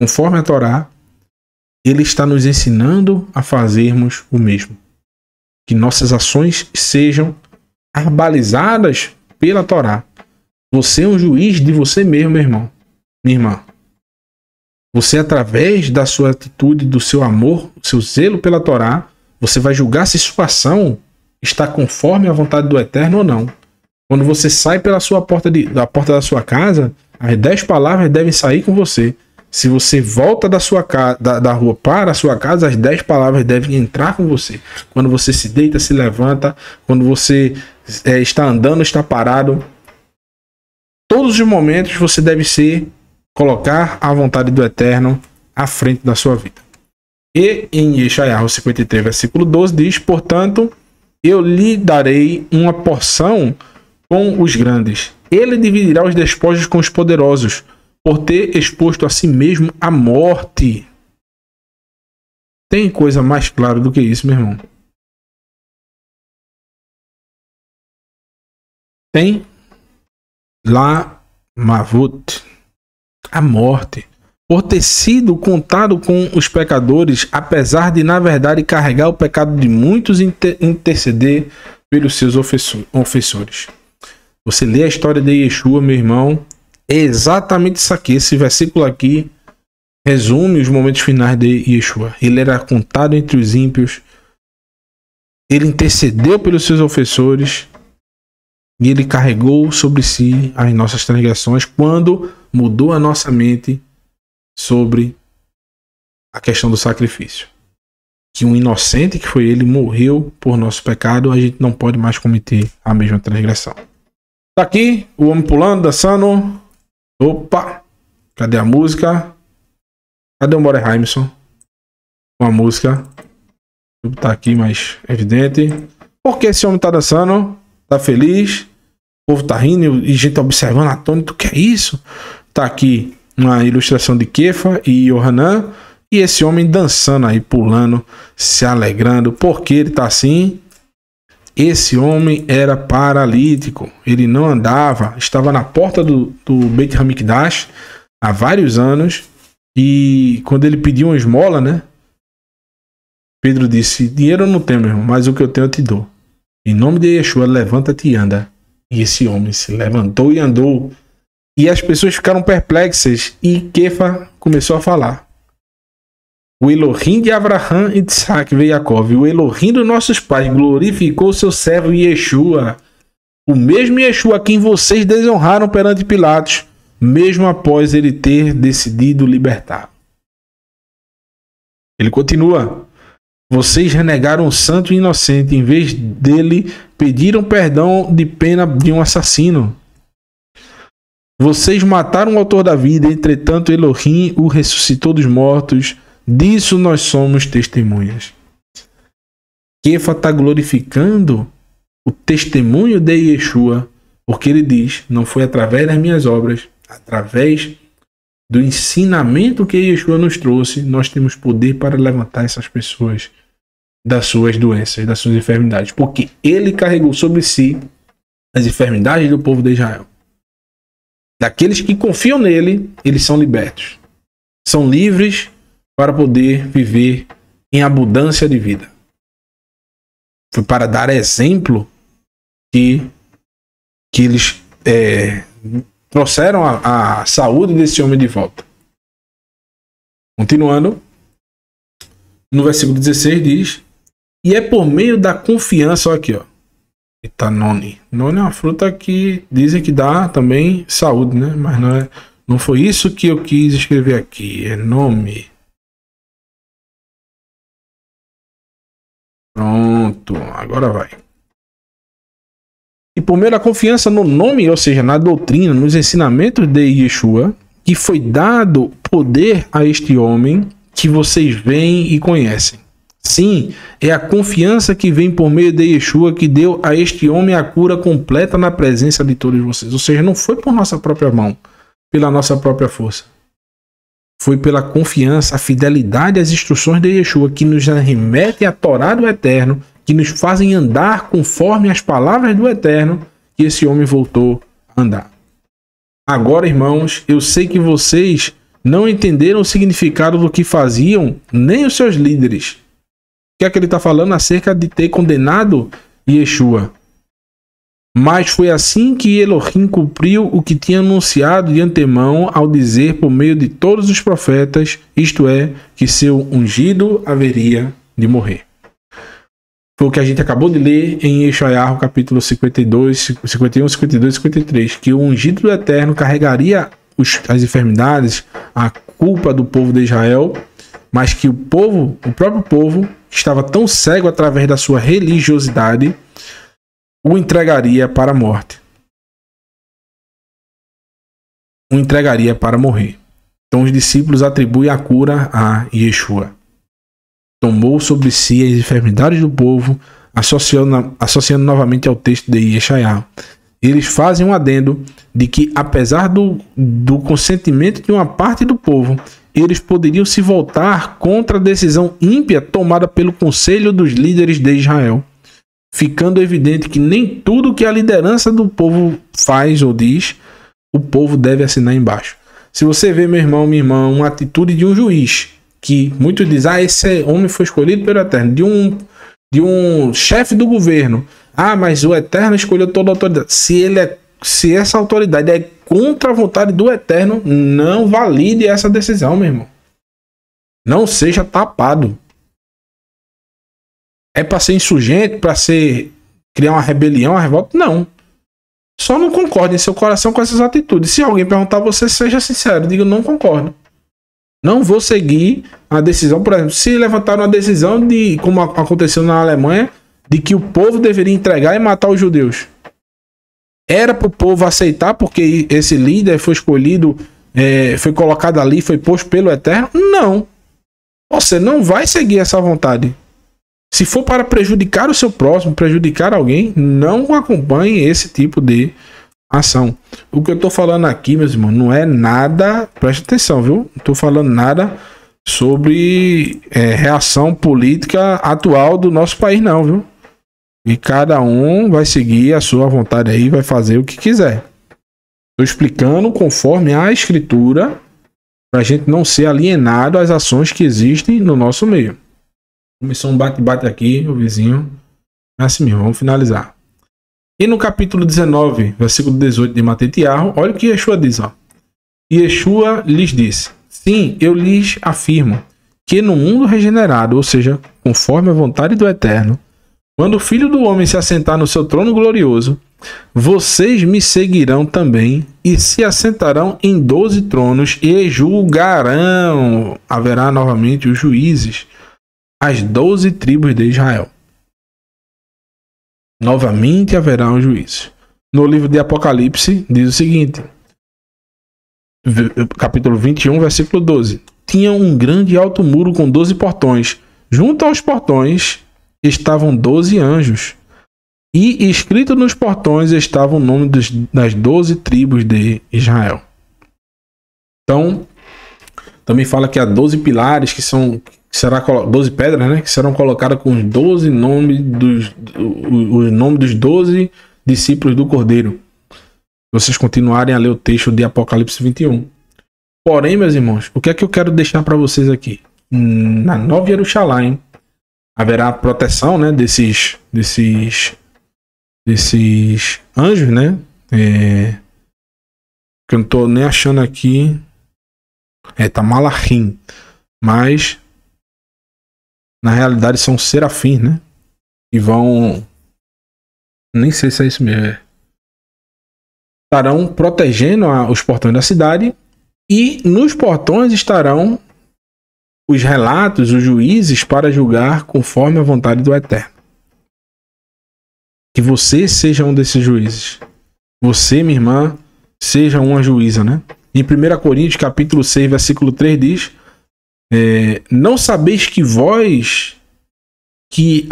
conforme a Torá, ele está nos ensinando a fazermos o mesmo. Que nossas ações sejam arbalizadas pela Torá. Você é um juiz de você mesmo, meu irmão, minha irmã. Você, através da sua atitude, do seu amor, do seu zelo pela Torá, você vai julgar se sua ação está conforme a vontade do Eterno ou não. Quando você sai pela sua porta da porta da sua casa, as 10 palavras devem sair com você. Se você volta da rua para a sua casa, as 10 palavras devem entrar com você. Quando você se deita, se levanta, quando você está andando, está parado, todos os momentos você deve colocar a vontade do Eterno à frente da sua vida. E em Yeshayahu 53, versículo 12, diz: portanto, eu lhe darei uma porção com os grandes. Ele dividirá os despojos com os poderosos, por ter exposto a si mesmo à morte. Tem coisa mais clara do que isso, meu irmão? Tem lá Mavut, a morte, por ter sido contado com os pecadores, apesar de, na verdade, carregar o pecado de muitos e interceder pelos seus ofensores. Você lê a história de Yeshua, meu irmão, é exatamente isso aqui. Esse versículo aqui resume os momentos finais de Yeshua. Ele era contado entre os ímpios. Ele intercedeu pelos seus ofensores. e ele carregou sobre si as nossas transgressões quando mudou a nossa mente sobre a questão do sacrifício. Que um inocente que foi ele morreu por nosso pecado, a gente não pode mais cometer a mesma transgressão. Tá aqui o homem pulando, dançando. Opa! Cadê a música? Cadê o Moré Raimson? Uma música. Tá aqui mais evidente. Por que esse homem tá dançando? Tá feliz? O povo tá rindo e a gente tá observando atônito. O que é isso? Tá aqui uma ilustração de Kefa e Yohanan. E esse homem dançando aí, pulando, se alegrando. Por que ele está assim? Esse homem era paralítico. Ele não andava. Estava na porta do Beit Hamikdash há vários anos. E quando ele pediu uma esmola, né? Pedro disse, dinheiro eu não tenho, meu irmão, mas o que eu tenho eu te dou. Em nome de Yeshua, levanta-te e anda. E esse homem se levantou e andou. E as pessoas ficaram perplexas. E Kefa começou a falar. O Elohim de Abraham, Isaac e Jacó, o Elohim dos nossos pais, glorificou seu servo Yeshua. O mesmo Yeshua quem vocês desonraram perante Pilatos, mesmo após ele ter decidido libertar. Ele continua. Vocês renegaram o santo e inocente, em vez dele pediram perdão de pena de um assassino. Vocês mataram o autor da vida, entretanto Elohim o ressuscitou dos mortos. Disso nós somos testemunhas. Kefa está glorificando o testemunho de Yeshua, porque ele diz, não foi através das minhas obras, através do ensinamento que Yeshua nos trouxe, nós temos poder para levantar essas pessoas das suas doenças, das suas enfermidades, porque ele carregou sobre si as enfermidades do povo de Israel. Daqueles que confiam nele, eles são libertos, são livres para poder viver em abundância de vida. Foi para dar exemplo que eles trouxeram a saúde desse homem de volta. Continuando, no versículo 16 diz, e é por meio da confiança, olha aqui, ó. Eita, noni. Noni é uma fruta que dizem que dá também saúde, né? Mas não foi isso que eu quis escrever aqui, é nome. Pronto, agora vai. E por meio da confiança no nome, ou seja, na doutrina, nos ensinamentos de Yeshua, que foi dado poder a este homem que vocês veem e conhecem. Sim, é a confiança que vem por meio de Yeshua que deu a este homem a cura completa na presença de todos vocês. Ou seja, não foi por nossa própria mão, pela nossa própria força. Foi pela confiança, a fidelidade às instruções de Yeshua que nos remete à Torá do Eterno, que nos fazem andar conforme as palavras do Eterno, que esse homem voltou a andar. Agora, irmãos, eu sei que vocês não entenderam o significado do que faziam, nem os seus líderes. O que é que ele está falando acerca de ter condenado Yeshua? Mas foi assim que Elohim cumpriu o que tinha anunciado de antemão ao dizer por meio de todos os profetas, isto é, que seu ungido haveria de morrer. Foi o que a gente acabou de ler em Yeshayahu, capítulo 52, 51, 52 e 53, que o ungido do Eterno carregaria as enfermidades, a culpa do povo de Israel, mas que o próprio povo, estava tão cego através da sua religiosidade, o entregaria para a morte. O entregaria para morrer. Então os discípulos atribuem a cura a Yeshua. Tomou sobre si as enfermidades do povo, associando novamente ao texto de Yeshayahu. Eles fazem um adendo de que, apesar do consentimento de uma parte do povo, eles poderiam se voltar contra a decisão ímpia tomada pelo conselho dos líderes de Israel. Ficando evidente que nem tudo que a liderança do povo faz ou diz, o povo deve assinar embaixo. Se você vê, meu irmão, minha irmã, uma atitude de um juiz, que muitos dizem, ah, esse homem foi escolhido pelo Eterno, de um chefe do governo, ah, mas o Eterno escolheu toda a autoridade. Se essa autoridade é contra a vontade do Eterno, não valide essa decisão, meu irmão. Não seja tapado. É para ser insurgente, para criar uma rebelião, uma revolta? Não. Só não concorde em seu coração com essas atitudes. Se alguém perguntar a você, seja sincero. Diga, não concordo. Não vou seguir a decisão. Por exemplo, se levantaram a decisão de, como aconteceu na Alemanha, de que o povo deveria entregar e matar os judeus. Era para o povo aceitar, porque esse líder foi escolhido, foi colocado ali, foi posto pelo Eterno? Não. Você não vai seguir essa vontade. Se for para prejudicar o seu próximo, prejudicar alguém, não acompanhe esse tipo de ação. O que eu estou falando aqui, meus irmãos, não é nada... Preste atenção, viu? Não estou falando nada sobre reação política atual do nosso país, não, viu? E cada um vai seguir a sua vontade aí, vai fazer o que quiser. Estou explicando conforme a Escritura, para a gente não ser alienado às ações que existem no nosso meio. Começou um bate-bate aqui, o vizinho. Assim mesmo, vamos finalizar. E no capítulo 19, versículo 18 de Matetiarro, olha o que Yeshua diz. Ó. Yeshua lhes disse, sim, eu lhes afirmo que no mundo regenerado, ou seja, conforme a vontade do Eterno, quando o Filho do Homem se assentar no seu trono glorioso, vocês me seguirão também e se assentarão em 12 tronos e julgarão. Haverá novamente os juízes. As 12 tribos de Israel. Novamente haverá um juízo. No livro de Apocalipse diz o seguinte. Capítulo 21, versículo 12. Tinha um grande e alto muro com 12 portões. Junto aos portões estavam 12 anjos. E escrito nos portões estava o nome das 12 tribos de Israel. Então, também fala que há 12 pilares que são... Será 12 pedras, né? Que serão colocadas com os 12 nomes dos 12 discípulos do Cordeiro. Vocês continuarem a ler o texto de Apocalipse 21. Porém, meus irmãos, o que é que eu quero deixar para vocês aqui? Na Nova Yerushalayim haverá proteção, né? Desses anjos, né? Que eu não tô nem achando aqui. Tá Malachim. Mas... Na realidade são serafins, né? E vão... Nem sei se é isso mesmo. Estarão protegendo os portões da cidade. E nos portões estarão os relatos, os juízes para julgar conforme a vontade do Eterno. Que você seja um desses juízes. Você, minha irmã, seja uma juíza, né? Em 1 Coríntios, capítulo 6, versículo 3 diz... Não sabeis vós que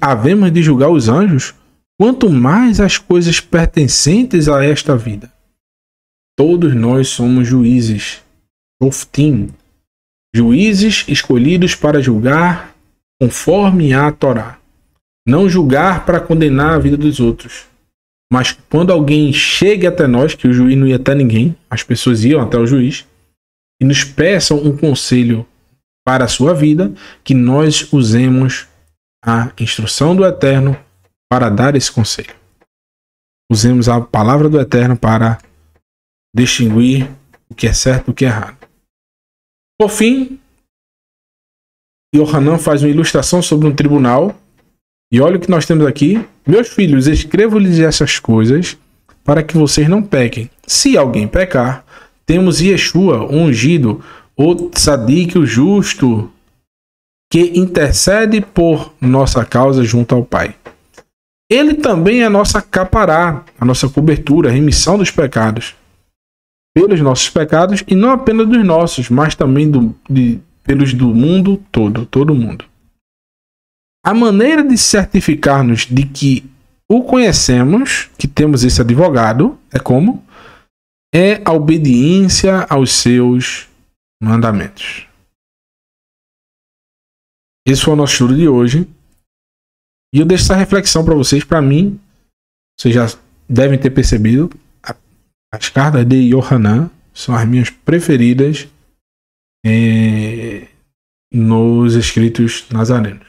havemos de julgar os anjos, quanto mais as coisas pertencentes a esta vida. Todos nós somos juízes, Shoftim, juízes escolhidos para julgar conforme a Torá. Não julgar para condenar a vida dos outros. Mas quando alguém chega até nós, que o juiz não ia até ninguém, as pessoas iam até o juiz, e nos peçam um conselho para a sua vida, que nós usemos a instrução do Eterno para dar esse conselho. Usemos a palavra do Eterno para distinguir o que é certo do que é errado. Por fim, Yohanan faz uma ilustração sobre um tribunal. E olha o que nós temos aqui. Meus filhos, escrevo-lhes essas coisas para que vocês não pequem. Se alguém pecar... Temos Yeshua, o ungido, o Tzadik, o justo, que intercede por nossa causa junto ao Pai. Ele também é a nossa capará, a nossa cobertura, a remissão dos pecados. Pelos nossos pecados, e não apenas dos nossos, mas também pelos do mundo todo mundo. A maneira de certificar-nos de que o conhecemos, que temos esse advogado, é como? É a obediência aos seus mandamentos. Esse foi o nosso estudo de hoje. E eu deixo essa reflexão para vocês. Para mim, vocês já devem ter percebido, as cartas de Yohanan são as minhas preferidas nos escritos nazarenos.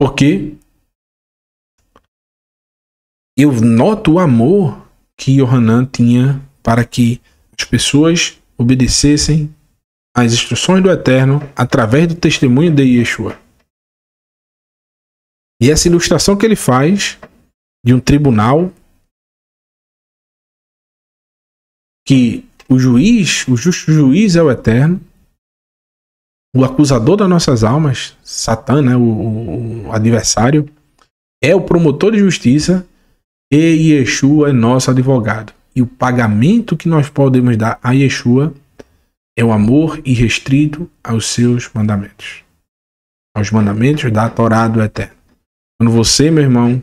Por quê? Eu noto o amor que Yohanan tinha para que as pessoas obedecessem às instruções do Eterno através do testemunho de Yeshua. E essa ilustração que ele faz de um tribunal que o justo juiz é o Eterno, o acusador das nossas almas, Satã, né, o adversário, é o promotor de justiça e Yeshua é nosso advogado. E o pagamento que nós podemos dar a Yeshua é o amor irrestrito aos seus mandamentos, aos mandamentos da Torá do Eterno. Quando você, meu irmão,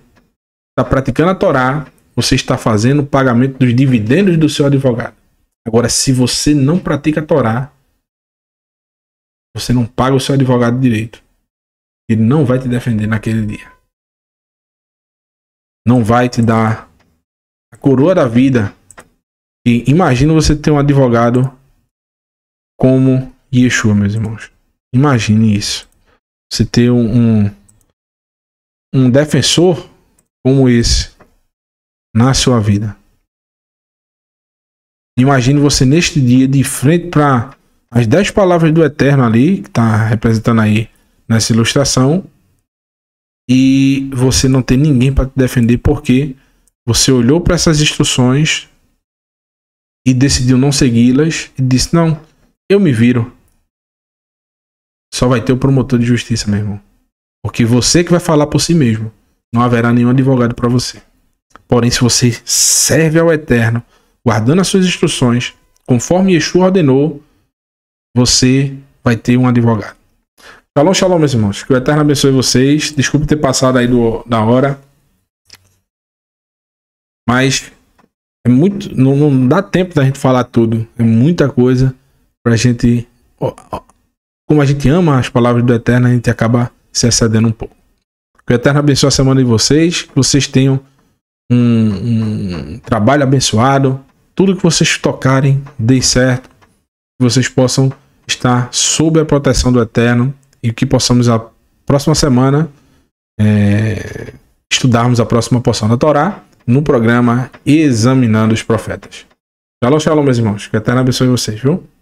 está praticando a Torá, você está fazendo o pagamento dos dividendos do seu advogado. Agora, se você não pratica a Torá, você não paga o seu advogado direito. Ele não vai te defender naquele dia. Não vai te dar a coroa da vida. E imagina você ter um advogado como Yeshua, meus irmãos. Imagine isso. Você ter um defensor como esse na sua vida. Imagine você neste dia de frente para as 10 palavras do Eterno ali, que está representando aí nessa ilustração, e você não tem ninguém para te defender porque você olhou para essas instruções e decidiu não segui-las e disse, não, eu me viro. Só vai ter o promotor de justiça, meu irmão. Porque você que vai falar por si mesmo. Não haverá nenhum advogado para você. Porém, se você serve ao Eterno, guardando as suas instruções, conforme Yeshua ordenou, você vai ter um advogado. Shalom, shalom, meus irmãos. Que o Eterno abençoe vocês. Desculpe ter passado aí da hora. Mas é muito, não dá tempo da gente falar tudo. É muita coisa para a gente... Como a gente ama as palavras do Eterno, a gente acaba se excedendo um pouco. Que o Eterno abençoe a semana de vocês. Que vocês tenham um trabalho abençoado. Tudo que vocês tocarem, dê certo. Que vocês possam estar sob a proteção do Eterno. E que possamos, a próxima semana, estudarmos a próxima porção da Torá no programa Examinando os Profetas. Shalom, shalom, meus irmãos. Que o Eterno abençoe vocês, viu?